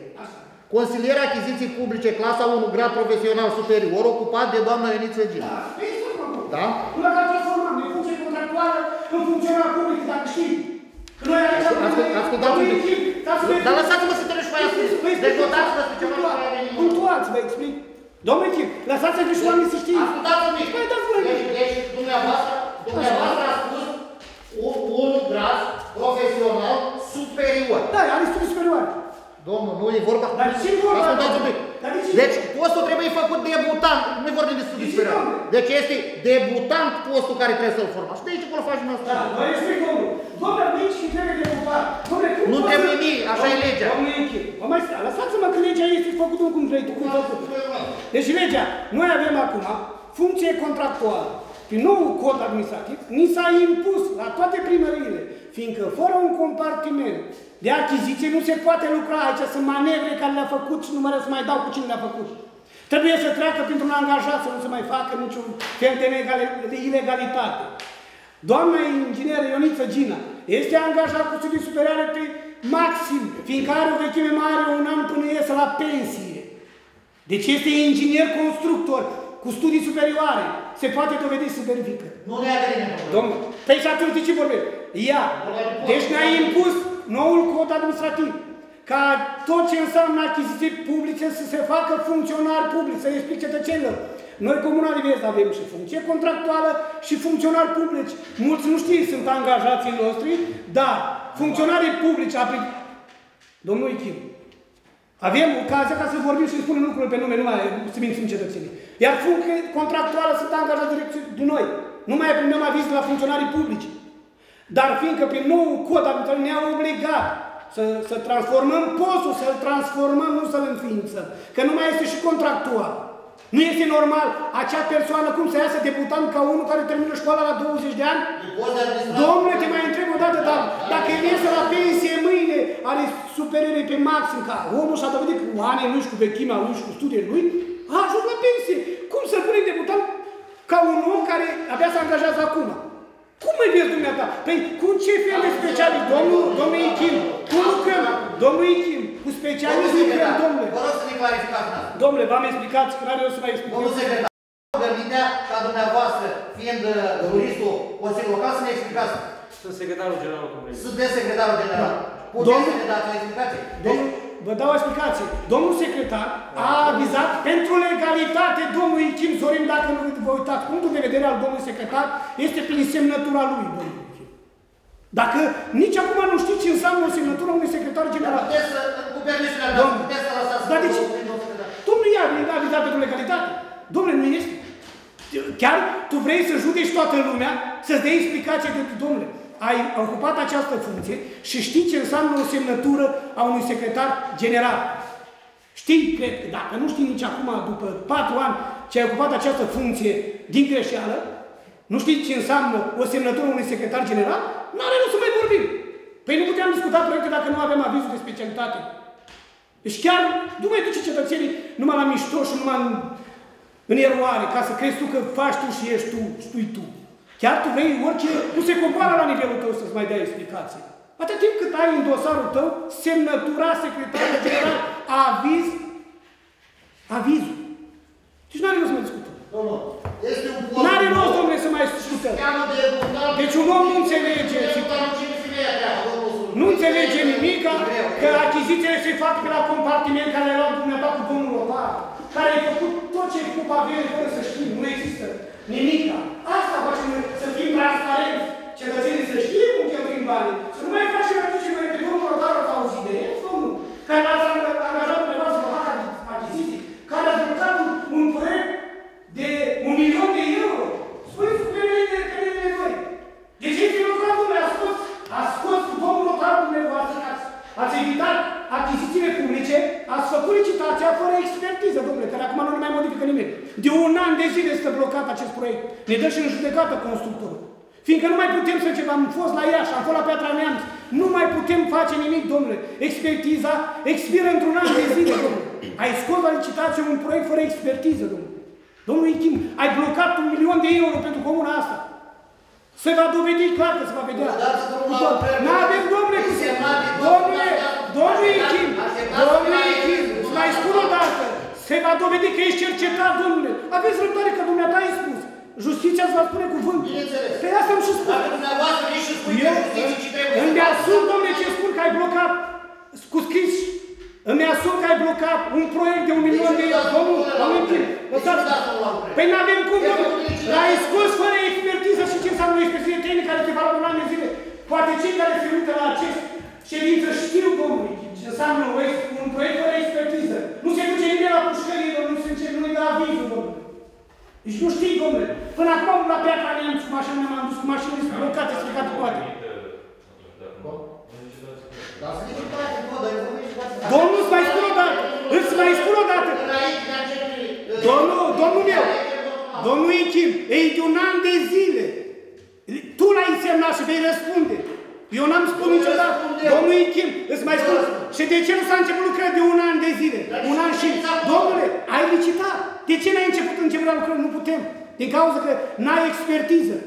consilier achiziții publice, clasa 1, grad profesional superior, ocupat de doamna Ioniță Ghiu. Da, da? Nu l-a dat transformat, e funcție contractuală în funcțional public, dacă știi. Noi ascultați-mă. Dar lăsați-mă să treci pe aia sus. Deci votați-mă să ceva nu are nimic. Puntuați-mă, explic. Domnul Ichim, lăsați-l și oamenii să știe. Ascultați-mi. Păi dați voie. Deci dumneavoastră a spus un grad profesional superior. Da, are studii superioare. Domnul, nu e vorba. Dar ce vorba? Ascultați-mi. Deci postul trebuie făcut debutant. Nu vorbim de studii superioare. Deci este debutant postul care trebuie să-l formați. De aici vor face noastră. Da, vă explic domnul. Domnul, nici nu trebuie debutant. Nu trebuie nimic, așa e legea. Domnul Ichim, lăsați-mă că legea este făcută cum vrei tu, cum v-a făcut. Deci legea, noi avem acum funcție contractuală. Prin noul cod administrativ, ni s-a impus la toate primăriile, fiindcă fără un compartiment de achiziție nu se poate lucra. Aici sunt manevre care le-a făcut și nu mă să mai dau cu cine le-a făcut. Trebuie să treacă printr-un angajat să nu se mai facă niciun fel de ilegalitate. Doamna inginer Ioniță Gina este angajat cu studii superioare pe maxim, fiindcă are o vechime mare, un an până iese la pensie. Deci este inginer constructor, cu studii superioare. Se poate dovedi să verifică. Nu ne agrine. Domnul, păi și atunci de ce vorbesc? Ia, deci ne-a impus noul cod administrativ, ca tot ce înseamnă achiziții publice să se facă funcționari publici, să explic cetățenilor. Noi, Comuna Livezi, avem și funcție contractuală și funcționari publici. Mulți nu știu, sunt angajații noștri, dar funcționarii publici aplică. Domnul Ichim, avem ocazia ca să vorbim și să spunem lucrurile pe nume, nu mai să mințim cetățenii. Iar funcție contractuală sunt angajați de noi. Nu mai primim aviz la funcționarii publici. Dar fiindcă prin noul cod ne-a obligat să transformăm postul, să-l transformăm, nu să-l înființăm. Că nu mai este și contractual. Nu este normal acea persoană cum să iasă debutant ca unul care termină școala la 20 de ani? Domnule, te mai întreb o dată, dar dacă el iese la pensie mâine, are superiore pe maxim, ca omul și-a dovedit cu anii lui și cu vechimea lui și cu studiile lui, a ajuns la pensie. Cum să pune debutant ca un om care abia se angajează acum? Cum îi vezi dumneata? Păi cu ce fel de specialist? Domnul Ichim, cum lucrăm? Domnul Ichim, cu specialist lucrăm, domnule. Vă rog să ne clarificați. Domnule, v-am explicat, clar eu să mai explic. Domnul secretar, gândirea ca dumneavoastră, fiind juristul Consiliului Local, să ne explicați. Sunt secretarul general. Sunteți secretarul general. Puteți să ne dați o explicație? Vă dau o explicație. Domnul secretar a avizat pentru legalitate domnul Ichim Sorin, dacă nu vă uitați, punctul de vedere al domnului secretar este prin semnătura lui, domnul Ichim. Dacă nici acum nu știți ce înseamnă o semnătură unui secretar general. Puteți să, cu permisiunea mea, puteți să lăsați. Dar de ce? Domnul i-a avizat pentru legalitate. Domnule, nu este. Chiar tu vrei să judeci toată lumea, să-ți dai explicația de domnule. Ai ocupat această funcție și știi ce înseamnă o semnătură a unui secretar general. Știi, cred că dacă nu știi nici acum, după 4 ani ce ai ocupat această funcție din greșeală, nu știi ce înseamnă o semnătură a unui secretar general, n-are rost să mai vorbim. Păi nu puteam discuta proiecte dacă nu avem avizul de specialitate. Deci chiar nu mai duce cetățenii numai la mișto și numai în eroare, ca să crezi tu că faci tu și ești tu, spui tu. Chiar tu vrei orice, nu se compară la nivelul tău să-ți mai dea explicație. Atât timp cât ai în dosarul tău semnătura secretarului general, avizul. Deci nu are rost să mai discutăm. Nu are rost, domnule, să mai discutăm. Deci un om nu înțelege. Nu înțelege nimic că achizițiile se fac pe la compartiment care le-a luat dumneata cu domnul Lovar, care a făcut tot ce cu avere fără să știm, nu există nimica. Asta facem să fim transparenți, cetățenii să știe cum cheltuim banii, să nu mai facem aducere pe domnul Lovar sau Zidee, domnul, care l-a angajat undeva să facă achiziții, care a jucat un proiect de 1.000.000 de euro. Spune-ți cu de noi. Deci este lucrat, domnule, a scos domnul Lovar dumneavoastră, ați evitat achizițiile publice, ați făcut licitația fără expertiză, domnule, care acum nu ne mai modifică nimeni. De 1 an de zile este blocat acest proiect. Ne dă și în judecată constructorul. Fiindcă nu mai putem să ceva, am fost la Iași, am fost la Piatra Neamț, nu mai putem face nimic, domnule. Expertiza expiră într-1 an de zile, domnule. Ai scos la licitație un proiect fără expertiză, domnule. Domnul Ichim, ai blocat 1.000.000 de euro pentru comuna asta. Se va dovedi clar că se va vedea. N-avem, domnule, cu semnate. Domnule Ichim, mai spun o dată. Se va dovedi că ești cercetat, domnule. Aveți răbdare că dumneata ai spus. Justiția îți va spune cuvântul. Pe asta îmi și spune. Dacă dumneavoastră ești și spune justiție și trebuie. Îmi asum, domnule, ce spun că ai blocat cu scris. Îmi asum că ai blocat un proiect de 1.000.000 de euro. Domnul Ichim, lăsați. Păi n-avem cum, domnule. L-ai scos fără expertiză și ce înseamnă expertiză tehnică care te va lua un an de zile. Poate cei care se uită la acest ședință știu, domnule, ce înseamnă un proiect fără expertiză. Nu se duce nimeni la pușcării, domnule, nu se duce nimeni la avizul, domnule. Deci nu știi, domnule. Până acum la Piatra ne-am dus cu mașină, ne-am dus cu mașină, sunt blocate, splicate toate. Domnul, îți mai spun o dată! Îți mai spun o dată! Domnul meu! Domnul Ichim, ei de un an de zile, tu l-ai însemnat și vei răspunde. Eu n-am spus niciodată. Domnul Ichim, îți mai spun. Și de ce nu s-a început lucrarea de un an de zile? Un an și... Domnule, ai licitat. De ce n-ai început începerea lucrării? Nu putem. Din cauza că n-ai expertiză.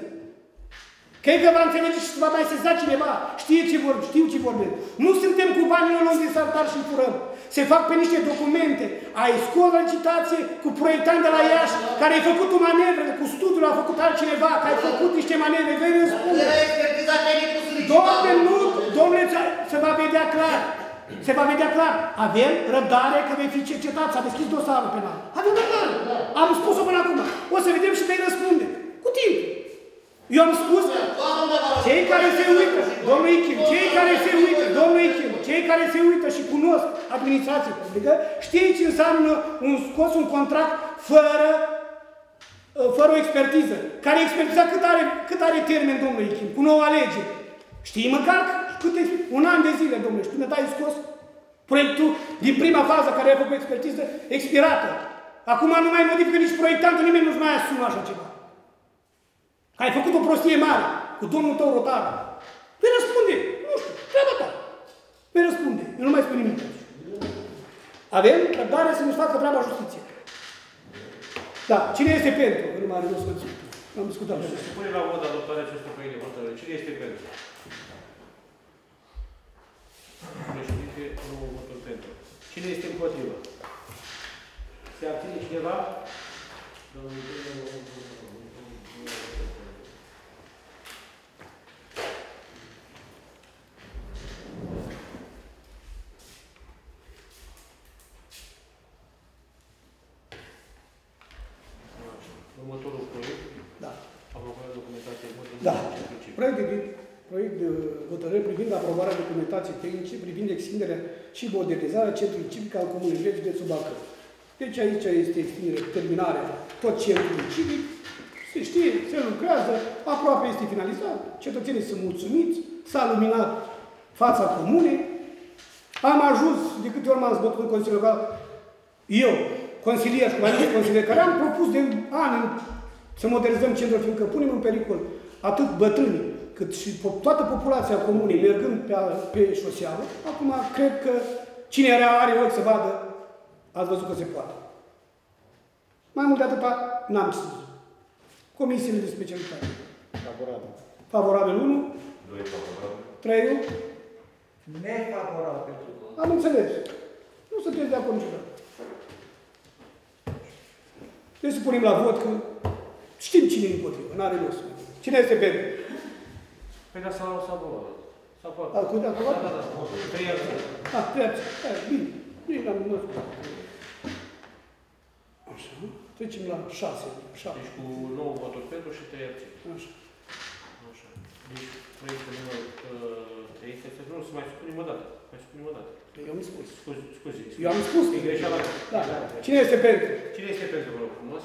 Cred că va înțelege și va mai seza cineva. Știe ce vorbe, știu ce vorbe. Nu suntem cu banii în loc de saltar și furăm. Se fac pe niște documente. Ai scos la licitație cu proiectant de la Iași, care ai făcut o manevră, cu studiul a făcut altcineva, că ai făcut niște manevre. Vei răspunde. Domnule, nu! Domnule, se va vedea clar. Se va vedea clar. Avem răbdare că vei fi cercetat. S-a deschis dosarul penal. Avem răbdare. Am spus-o până acum. O să vedem și vei răspunde. Cu timp. Eu am spus, cei care se uită, domnul Ichim, cei care se uită, domnul Ichim, cei care se uită și cunosc administrația publică, știi ce înseamnă un scos, un contract fără o expertiză. Care expertiza cât are termen, domnul Ichim, cu nouă alegeri. Știi măcar câte, un an de zile, domnule, și dumneata ai scos proiectul din prima fază care ai făcut expertiză expirată. Acum nu mai modifică nici proiectantul, nimeni nu-și mai asumă așa ceva. Ai făcut o prostie mare cu domnul tău Rotaru. Păi răspunde. Nu știu. Treaba ta. Păi răspunde. Eu nu mai spun nimic. Avem răbdare să nu-și facă treaba justiție. Da. Cine este pentru? Nu mai are răspuns. Am discutat. Se pune la vot adoptarea acestor proiecte de hotărâre. Cine este pentru? Președinte, nu votul pentru. Cine este împotrivă? Se abține cineva? Următorul proiect? Da. Aprobarea documentației tehnice? Da. Proiect de hotărâre privind aprobarea documentației tehnice, privind extinderea și modernizarea centrului civic al comunei Livezi de Bacău. Deci aici este extinderea, terminarea tot centrul civic. Se știe, se lucrează, aproape este finalizat, cetățenii sunt mulțumiți, s-a luminat fața comunei. Am ajuns, de câte ori m-am zbătut în Consiliul Local, eu, consilier și mai mulți consilieri, care am propus de ani să modernizăm centrul, fiindcă punem în pericol atât bătrânii, cât și toată populația comunei, mergând pe șoseală. Acum, cred că cine are ochi să vadă, ați văzut că se poate. Mai mult de atâta, n-am spus. Comisiile de specialitate. Favorabil. Favorabil 1. 2 favorabil. 3. Nefavorabil. Am înțeles. Nu sunteți de acord niciodată. Trebuie să punem la vot că știm cine e împotrivă, n-are rost. Cine este pentru? Păi da, s-a aprobat. S-a aprobat? Da, da, da. 3 abțineri. Ah, 3 abțineri. Bine. Bine, l-am numărat. Așa. Trecem la 6. Deci cu 9 voturi pentru și 3 abțineri. Așa. Așa. Deci proiectul numărul 3 se nu să mai spunem o dată. Mai spunem o dată. Eu am spus. Scuze. Eu am spus. E greșeala. Da. Cine este pentru? Cine este pentru, vă rog frumos?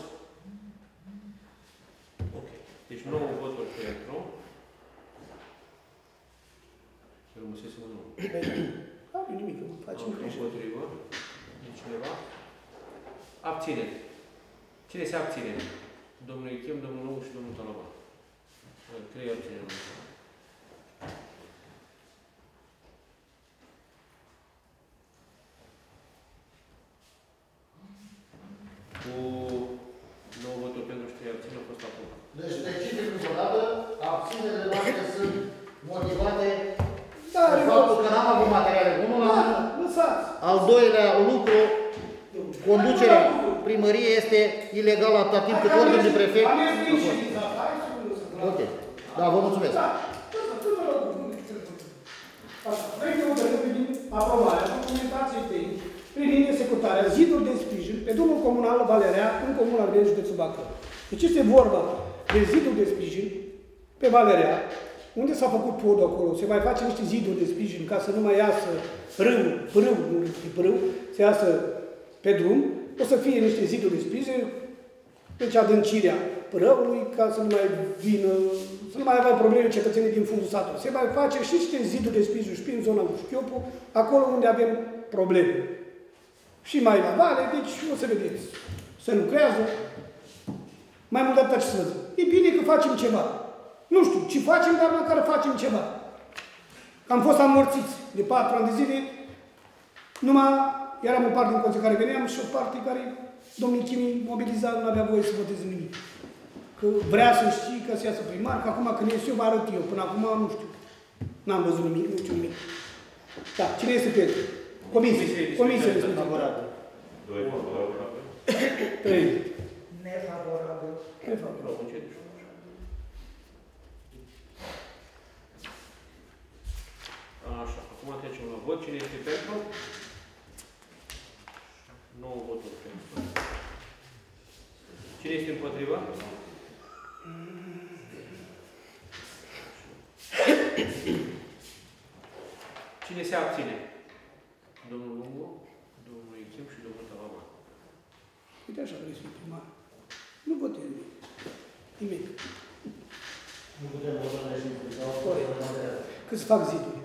Ok. Deci 9 voturi pentru. Să rămăsesem în 9. Nu are nimic. Facem greșe. Împotrivă. Cineva? Abține. Cine se abține? Domnul Ichim, domnul Logu și domnul Talabal. 3 abțineri. Cu 9 acțiunile noastre sunt motivate de faptul că n-am avut materiale. Unul la al doilea lucru, conducerea primăriei este ilegală atâta timp cât ordinul de prefect. Ok. Da, vă mulțumesc. Proiectul de privind aprobarea documentației tehnice privind executarea ziduri de sprijin pe drumul comunal Valea Rea în comuna Livezi, județul Bacău. Deci este vorba de ziduri de sprijin pe Valea Rea, unde s-a făcut pod acolo, se mai face niște ziduri de sprijin ca să nu mai iasă prâu, să iasă pe drum, o să fie niște ziduri de sprijin, deci adâncirea prâului, ca să nu mai vină, să nu mai avea probleme cetățenii din fundul satului. Se mai face și niște ziduri de sprijin și în zona Mușchiopu, acolo unde avem probleme. Și mai la vale, deci o să vedeți. Se lucrează. Mai mult de atât ce să zic. E bine că facem ceva. Nu știu ce facem, dar măcar facem ceva. Am fost amorțiți de 4 ani de zile. Numai eram o parte din conțe care veneam și o parte care domnul Chiem mobiliza, nu avea voie să voteze nimic. Că vrea să știi că se iasă primar, că acum când ies eu, vă arăt eu. Până acum nu știu. N-am văzut nimic, nu știu nimic. Da, cine este Petre? Comisie desfavorabilă. 2 favorabilă. 3. Nefavorabilă. Nefavorabilă. Așa, acum trecem la vot. Cine este pentru? 9 voturi pentru. Cine este împotriva? Cine se abține? Domnul Lungu, domnul Ichim și domnul Talabal. Uite așa vrei să-i primar. Nu votez nimic. Nimic. Nu putem vota nimic. Că se fac ziduri.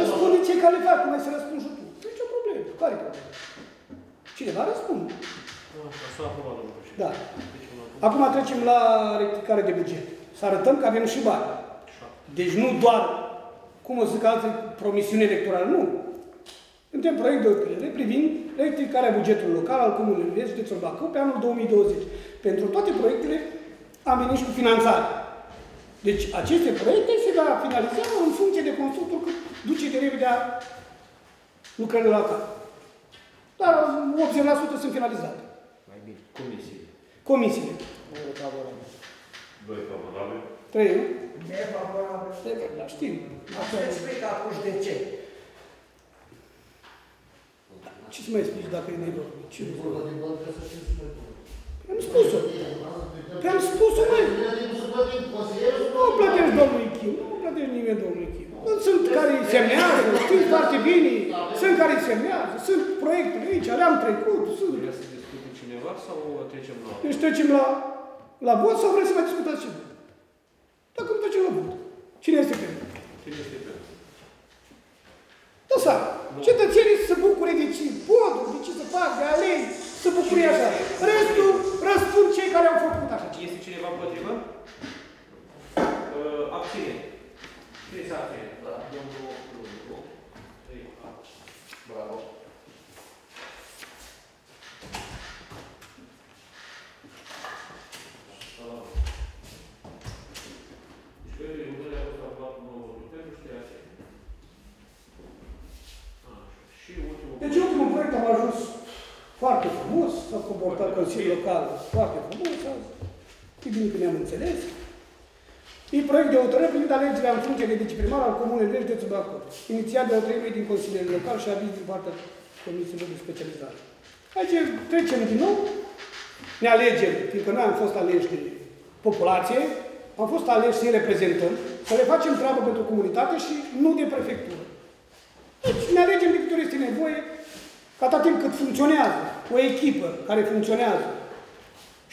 Răspunde cei care le fac, cum ai să răspund și tu. Nu e nicio problemă. Care problemă? Cineva răspunde. S-a aprobat, domnul președinte. Da. Acum trecem la rectificare de buget. Să arătăm că avem și bani. Deci nu doar, cum o să zic alții, promisiune electorală, nu. Suntem proiect de hotărâre privind rectificarea bugetului local al Comunei Livezi, județul Bacău, pe anul 2020. Pentru toate proiectele am venit și cu finanțare. Deci aceste proiecte se va finaliza în funcție de consultul cât duce de repede lucrările la cap. Dar 80% sunt finalizate. Mai bine. Comisiile. Comisiile. 2 favorabile. 3, nu? Nefavorabile. Da, știm. Asta explică acuși de ce. Ce să mai spui dacă e nevoie? Ce vorba de bani trebuie să știți mai bun? Am spus-o. Te-am spus-o, măi. Nu plătești domnului Chiem. Nu plătești nimeni domnului Chiem. Sunt care îi semnează, știu foarte bine. Sunt care îi semnează. Sunt proiecte aici, le-am trecut. Vreau să discute cineva sau trecem la... Deci trecem la... La vot sau vreți să mai discutați ceva? Dacă nu trecem la vot. Cine este pentru? Cine este pentru? Lăsa! Cetățenii se bucure de ce poduri, de ce se fac, de alei, se bucure așa. Restul răspund cei care au făcut așa. Este cineva împotrivă? Abține. Cine se abține? Da. Domnul Lungu. 3. Bravo. Deci ultimul proiect am ajuns foarte frumos, s-a comportat Consiliul Local foarte frumos, e bine că ne-am înțeles. E proiect de hotărâre privind alegerea în funcție de viceprimar al Comunei Livezi, județul Bacău, inițiat de o treime din Consiliul Local și aviz din partea Comisiilor de Specializare. Aici trecem din nou, ne alegem, fiindcă noi am fost aleși de populație, am fost aleși să-i reprezentăm, să le facem treabă pentru comunitate și nu de prefectură. Deci ne alegem de câte ori este nevoie, că atât timp cât funcționează o echipă care funcționează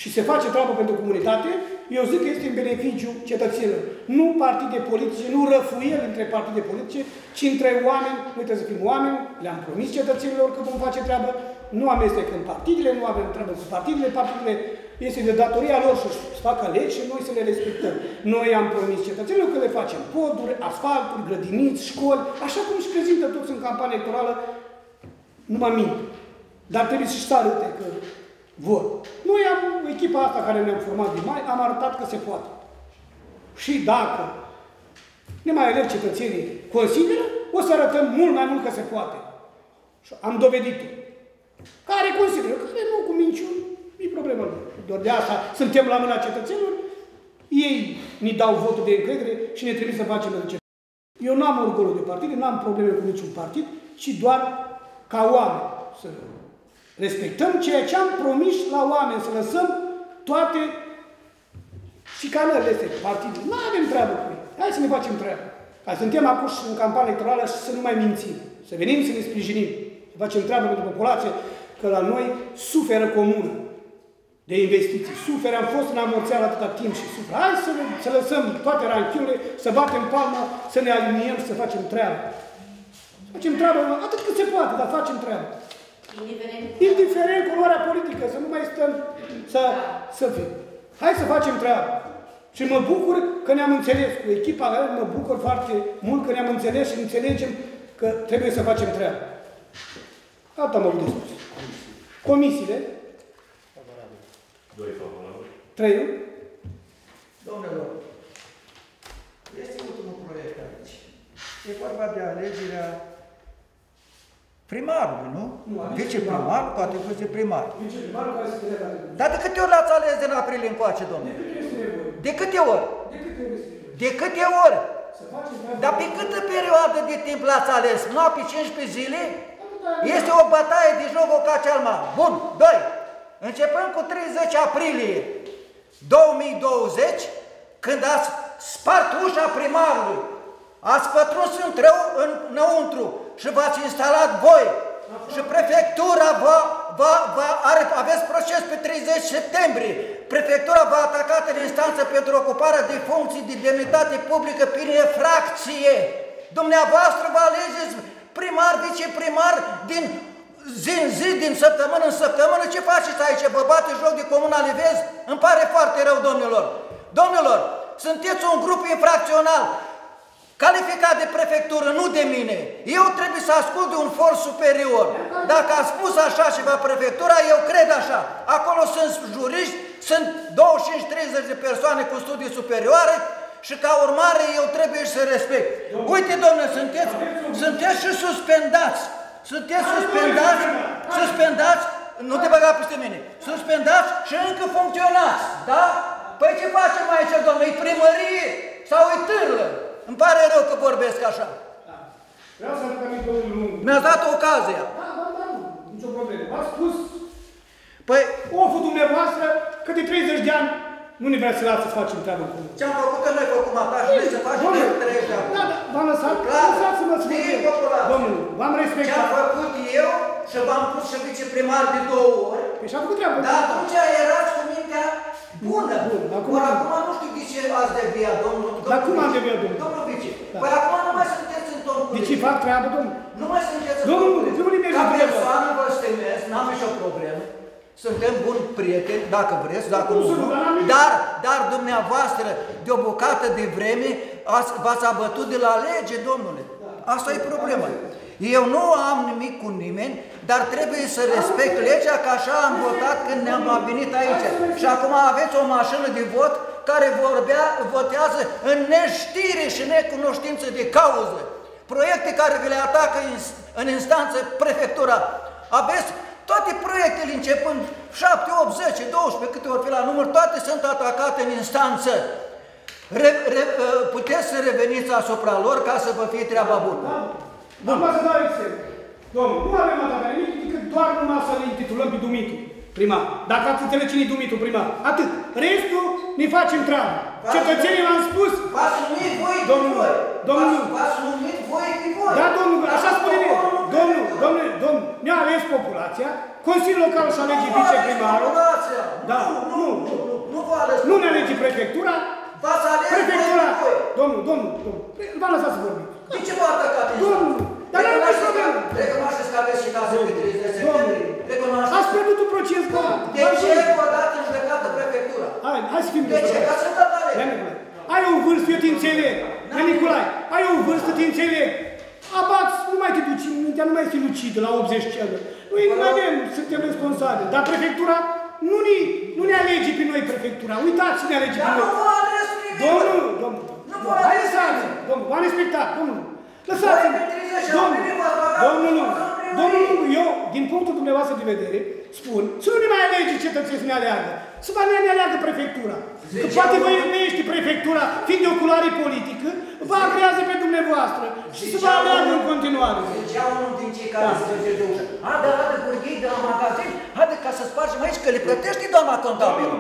și se face treabă pentru comunitate, eu zic că este în beneficiu cetățenilor. Nu partide politice, nu răfuieli între partide politice, ci între oameni. Uite să fim oameni, le-am promis cetățenilor că vom face treabă, nu amestecăm partidele, nu avem treabă cu partidele, partidele este de datoria lor să facă legi și noi să le respectăm. Noi am promis cetățenilor că le facem poduri, asfalturi, grădiniți, școli, așa cum își prezintă toți în campania electorală, numai minte. Dar trebuie să-și arăte că vor. Noi am, echipa asta care ne-am format din mai, am arătat că se poate. Și dacă nemai elevi cetățenii consideră, o să arătăm mult mai mult că se poate. Și am dovedit-o. Care consideră, care nu, cu minciuni, e problema lor. Doar de asta suntem la mâna cetățenilor, ei ne dau votul de încredere și ne trebuie să facem în ce. Eu n-am orgoliu de partid, n-am probleme cu niciun partid, ci doar ca oameni să respectăm ceea ce am promis la oameni, să lăsăm toate șicanările astea, partidul. Nu avem treabă cu ei. Hai să ne facem treabă. Hai, suntem acum în campanie electorală și să nu mai mințim. Să venim să ne sprijinim. Să facem treabă pentru populație, că la noi suferă comună de investiții. Suferă, am fost în amorțeală atâta timp și suferă. Hai să lăsăm toate ranchiurile, să batem palma, să ne aliniem și să facem treabă. Să facem treabă atât cât se poate, dar facem treabă. Indiferent culoarea politică, să nu mai stăm să fim. Hai să facem treabă. Și mă bucur că ne-am înțeles cu echipa, mă bucur foarte mult că ne-am înțeles și înțelegem că trebuie să facem treabă. Asta am avut de spus. Comisiile. 2 favorabili. 3. Domnilor, este ultimul proiect aici. E vorba de alegerea primarului, nu? Viceprimar, poate fost primar. Viceprimarul care se vedea la. Dar de câte ori l-ați ales din aprilie încoace, domnule? De câte ori? De câte ori? Dar pe câtă perioadă de timp l-ați ales? Nu, pe 15 zile? Este o bătaie de joc, o cace al mare. Bun, 2. Începând cu 30 aprilie 2020, când ați spart ușa primarului, ați pătruns înăuntru și v-ați instalat voi și prefectura aveți proces pe 30 septembrie. Prefectura v-a atacat în instanță pentru ocuparea de funcții de demnitate publică prin infracție. Dumneavoastră vă alegeți primar, viceprimar din zi în zi, din săptămână în săptămână. Ce faceți aici? Vă bate joc de comuna Livezi? Îmi pare foarte rău, domnilor. Domnilor, sunteți un grup infracțional calificat de prefectură, nu de mine. Eu trebuie să ascult de un for superior. Dacă a spus așa ceva prefectura, eu cred așa. Acolo sunt juriști, sunt 25-30 de persoane cu studii superioare și ca urmare eu trebuie să respect. Uite, domnule, sunteți și suspendați. Sunteți suspendați, nu te băga peste mine, suspendați și încă funcționați, da? Păi ce facem aici, domnule? E primărie sau e târlă? Îmi pare rău că vorbesc așa. Da. Vreau să arăt aminte unul lung. Mi-ați dat ocazia. Da, da, da, nu. Nici o problemă. V-a spus păi, oful dumneavoastră că de 30 de ani nu ne vrea să lasă să facem treabă cu noi. Ce-am făcut că noi făcum atașele să facem de 30 de ani. Da, da, v-am lăsat. Lăsați-mă să vorbesc. Domnul, v-am respectat. Ce-am făcut eu și v-am pus și viceprimar de 2 ori. Păi și-am făcut treabă. Dar atunci erați cu mintea bună. Ori acum nu știu de ce ați deviat, domnul. Dar cum ați deviat, domnul? Domnul vice. Păi acum nu mai sunteți în domnul. De ce fac treabă, domnul? Nu mai sunteți în domnul. Ca persoană vă stemesc, n-am nicio problemă. Suntem buni prieteni, dacă vreți, dacă nu, dar dumneavoastră, de o bucată de vreme, v-ați abătut de la lege, domnule. Asta e problema. Eu nu am nimic cu nimeni, dar trebuie să respect legea, că așa am votat când ne-am venit aici. Și acum aveți o mașină de vot care votează în neștire și necunoștință de cauză. Proiecte care vi le atacă în instanță prefectura. Aveți toate proiectele începând 7, 8, 10, 12, câte ori fi la număr, toate sunt atacate în instanță. Puteți să reveniți asupra lor ca să vă fie treaba bună. Bun. Acum să dau exemplu. Domnul, nu avem atâta nimic decât doar numai să ne intitulăm pe Dumitru primar. Dacă ați înțeles cine e Dumitru primar, atât. Restul ne facem treabă. Cetățenii v-am spus. V-ați numit voi din voi. V-ați numit voi din voi. Da, domnul, așa spune-ne. Domnul, domnul, ne-a ales populația, Consiliul Local și alege viceprimarul. Da, nu ne alege prefectura. V-ați ales voi. Domnul, v-am lăsat să vorbim. De ce v-a atacat? Domnul, dar nu aveți problemă. Recunoașteți că aveți și cazul pe 30 septembrie. Recunoașteți. Ați pierdut un proces doar. De ce v-a dat în judecată prefectura? Hai să fim de ce? Ca să vă dădare. Ai o vârstă, eu te înțeleg. Nicolae, ai o vârstă, te înțeleg. Abați, nu mai te duci, mintea nu mai este lucidă la 80 de ani. Noi nu avem, suntem responsabili. Dar prefectura nu ne alege pe noi prefectura. Uitați ne alege pe noi. Domnul, domnul, hai lăsați, domnul, v-am respectat, domnul. Lăsați-mi, domnul, eu, din punctul dumneavoastră de vedere, spun să nu ne mai alege cetățenii să ne aleagă. Să ne aleagă prefectura. Că poate vă iubește prefectura, fiind de o culoare politică, vă agrează pe dumneavoastră și să vă aleagă în continuare. Zicea unul din cei care se duce de ușă. Haide, haide, cu ei de la magazin, haide ca să spargem aici, că le plătește doamna contabilă.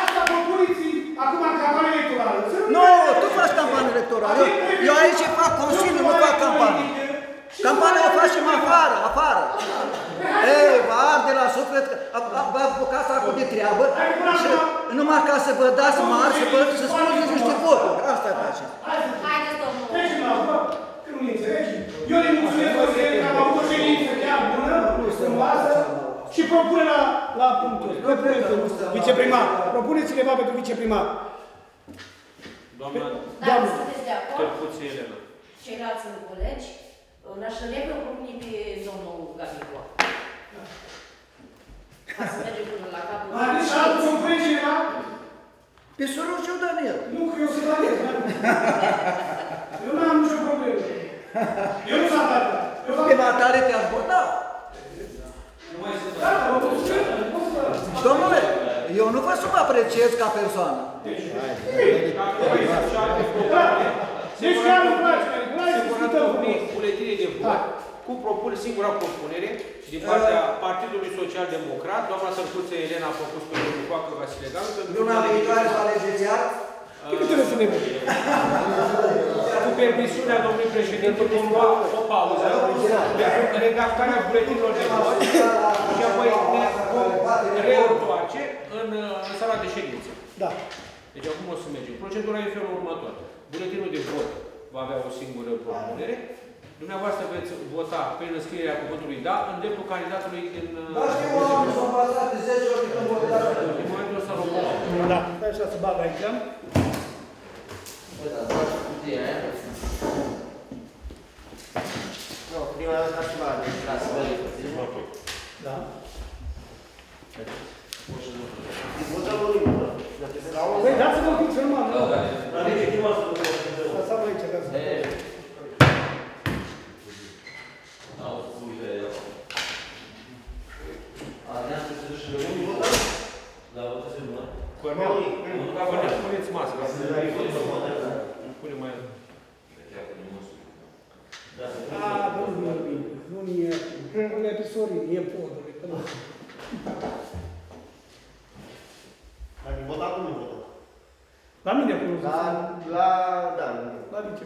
Asta propuneți acum în campanie electorală. Nu, tu faci campanie electorală. Eu aici fac consiliu, nu fac campanie. Campania o facem afară, afară. Ei, vă arde la suflet, vă apucați acum de treabă, numai ca să vă dați mari, să spuneți niște voturi. Asta faceți. Haideți, domnul. Treci la urmă, că nu-mi înțelegi. Eu le mulțumesc că am avut o ședință chiar bună, frumoasă, și propune la punctul. Viceprimar, propuneți cineva pentru viceprimar. Doamna, cel puțin Elena. Ceilalți sunt colegi. L-aș înlege o propunere pe domnul Gavicoa. Ca să mergem până la capul. A, deci altul sunt frângeva? Pe Soruciu Daniel. Nu, că eu sunt Daniel. Eu n-am nicio problemă. Eu nu s-am dat. Pe matare te-am votat. Nu mai sunt. Da, mă pot să văd. Domnule, eu nu vă subapreciez ca persoană. Deci chiar nu place, buletinii de vot, cu singura propunere din partea Partidului Social-Democrat, doamna Sărpulță Elena a făcut pentru Coacă Vasilecade. Luna viitoare s-a legețiat? Cu permisiunea domnului președinte, vom lua o pauză, redactarea buletinilor de vot și apoi ne vom reîntoarce în sala de ședință. Deci acum o să mergem. Procedura e în felul următor. Buletinul de vot va avea o singură propunere. Dumneavoastră veți vota prin înscrierea cuvântului da în dreptul candidatului din... Da, știu, oameni, s-au pasat de 10 ori când votați. În momentul ăsta l-o luăm. Da, stai așa să bagă aici. Uite, asta și cutia aia. Nu, prima dată ca și bagă, deci la să vă lipă. Da. Votăm o limbă. Păi, dați-vă un pic, să nu mă am. Dar nici e prima să vă luăm. Lăsa-mă aici, ca să vă luăm. Puneți masă, ca să ne pune mai... A, domnul, nu-mi e pisorin, e podul. Dacă vota, cum nu vota? La mine, cum nu vota? La... da, la mine.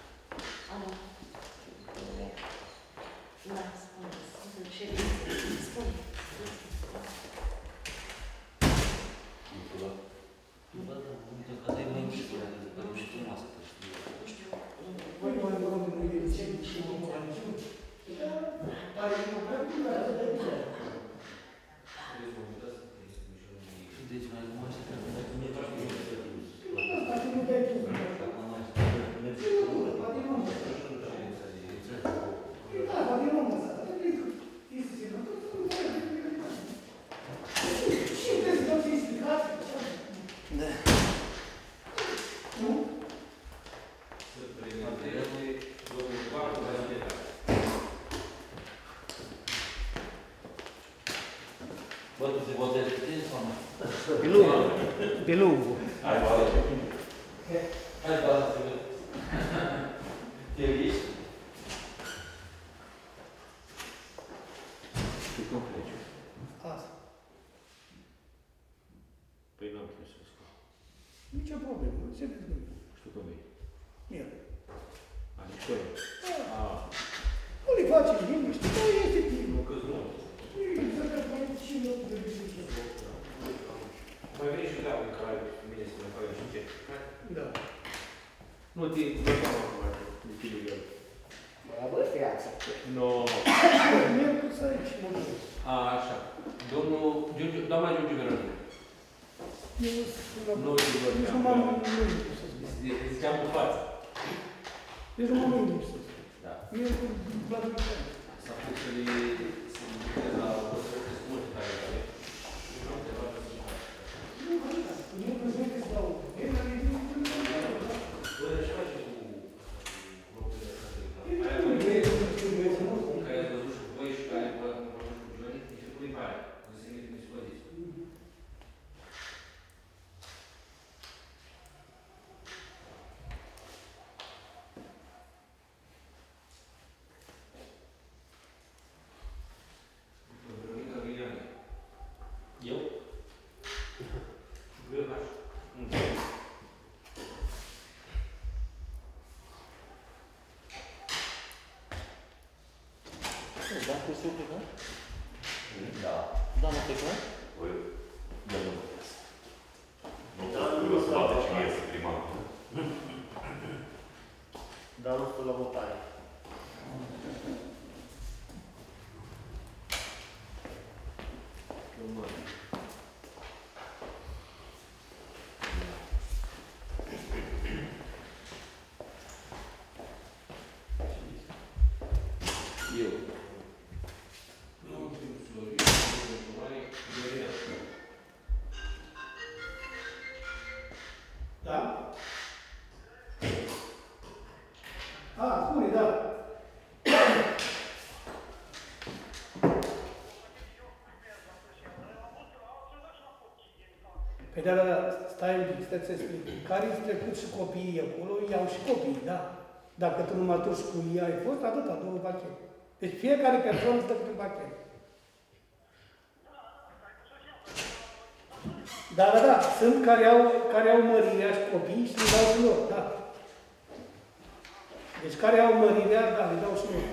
Ele pode vir, mas tem que ir. Așa. Domnul Giurgiu, doamna Giurgiu Veronica. Nu m-am gândit să zic. Ziceam cu față. Deci nu m-am gândit să zic. Da. Eu cu Vladimir. S-a făcut să le ducă la o trecut multe care are. Nu mă ziceți la o. E, dar e din urmă. Păi da, stai un pic, stai să explic. Care îți trecut și copiii acolo, iau și copiii, da. Dacă tu nu mă atunci cu ei ai fost, atâta, două pachete. Deci fiecare persoană stă cu un pachet. Da, da, da, sunt care au mărirea și copiii și le dau și lor, da. Deci care au mărirea, da, le dau și lor.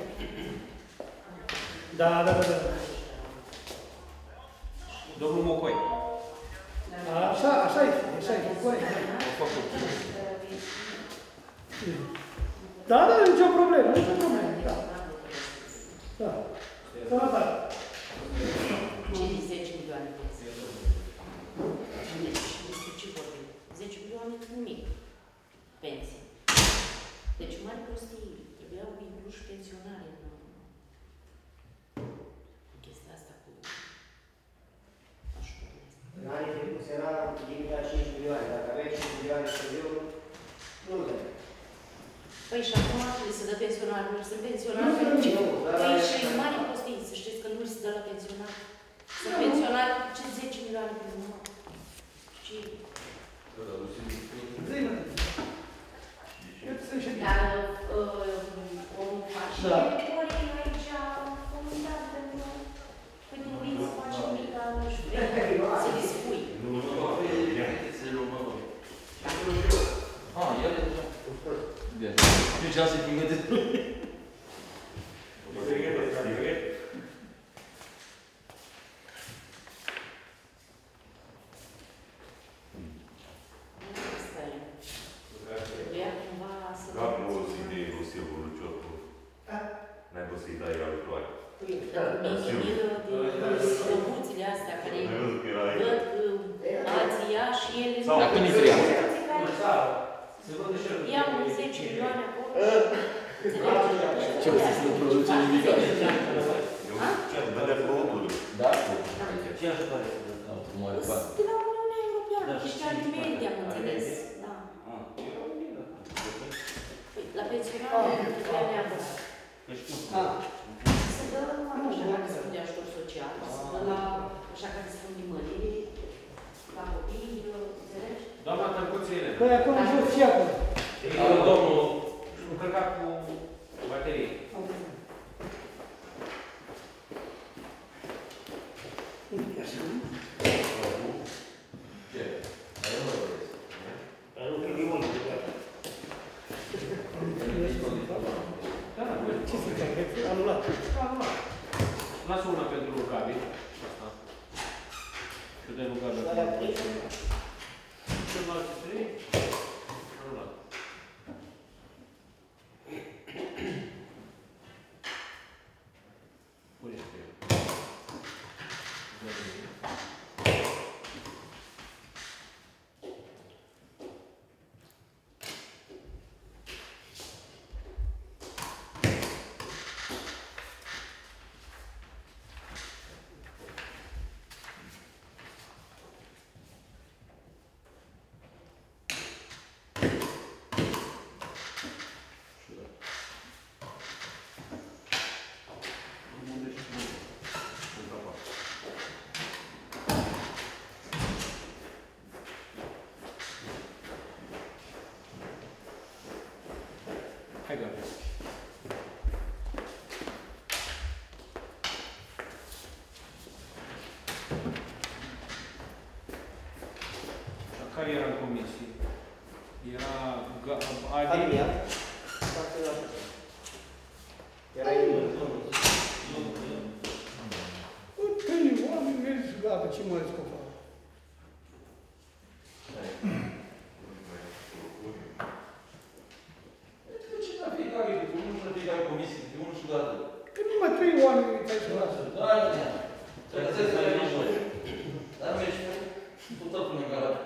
Da, da, da, da. Domnul Mocoi. Așa, așa e, așa e, Mocoi. Da, da, nu e nicio problemă, nu e nicio problemă, da. Da, da, da. 50 milioane. 10 milioane nimic. Pensii. Deci mari prostii, trebuiau incluși pensionare în chestia asta cu... În anii trecuți era limita 5 milioane. Dacă aveai 5 milioane și eu, nu le dai. Păi și acum trebuie să dă pensionare, nu se pensionar. Păi și mari prostii, să știți că nu se dă la pensionar. Să pensionar 10 milioane pe lună. Și... Dar omul face ori aici, comunitate, păi trebuie să faci un pic, dar nu știu, să dispui. Nu, nu, nu, să le luăm, mă, mă. A, ia le deja. Deci asta e primă de noi. Pune-te. Care era în comisie? Era Adi? Era în comisie. Întâlnii oameni, mergi și gata, ce mă zic o fac? Ce la fiecare e de unul și la fiecare comisie, de unul și gata. Că numai trei oameni îi faci la asta. Da, da. Trebuie să mergi noi. Dar mergi noi, pută până în galată.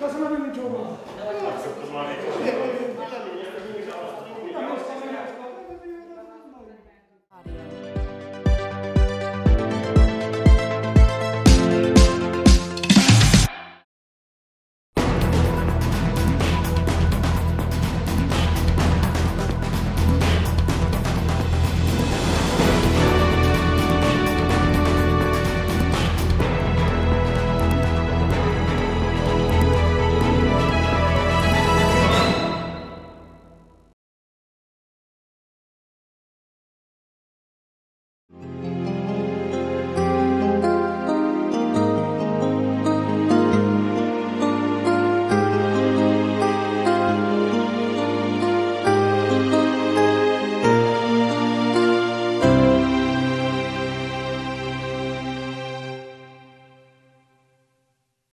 Ca să nu avem nicio urmă.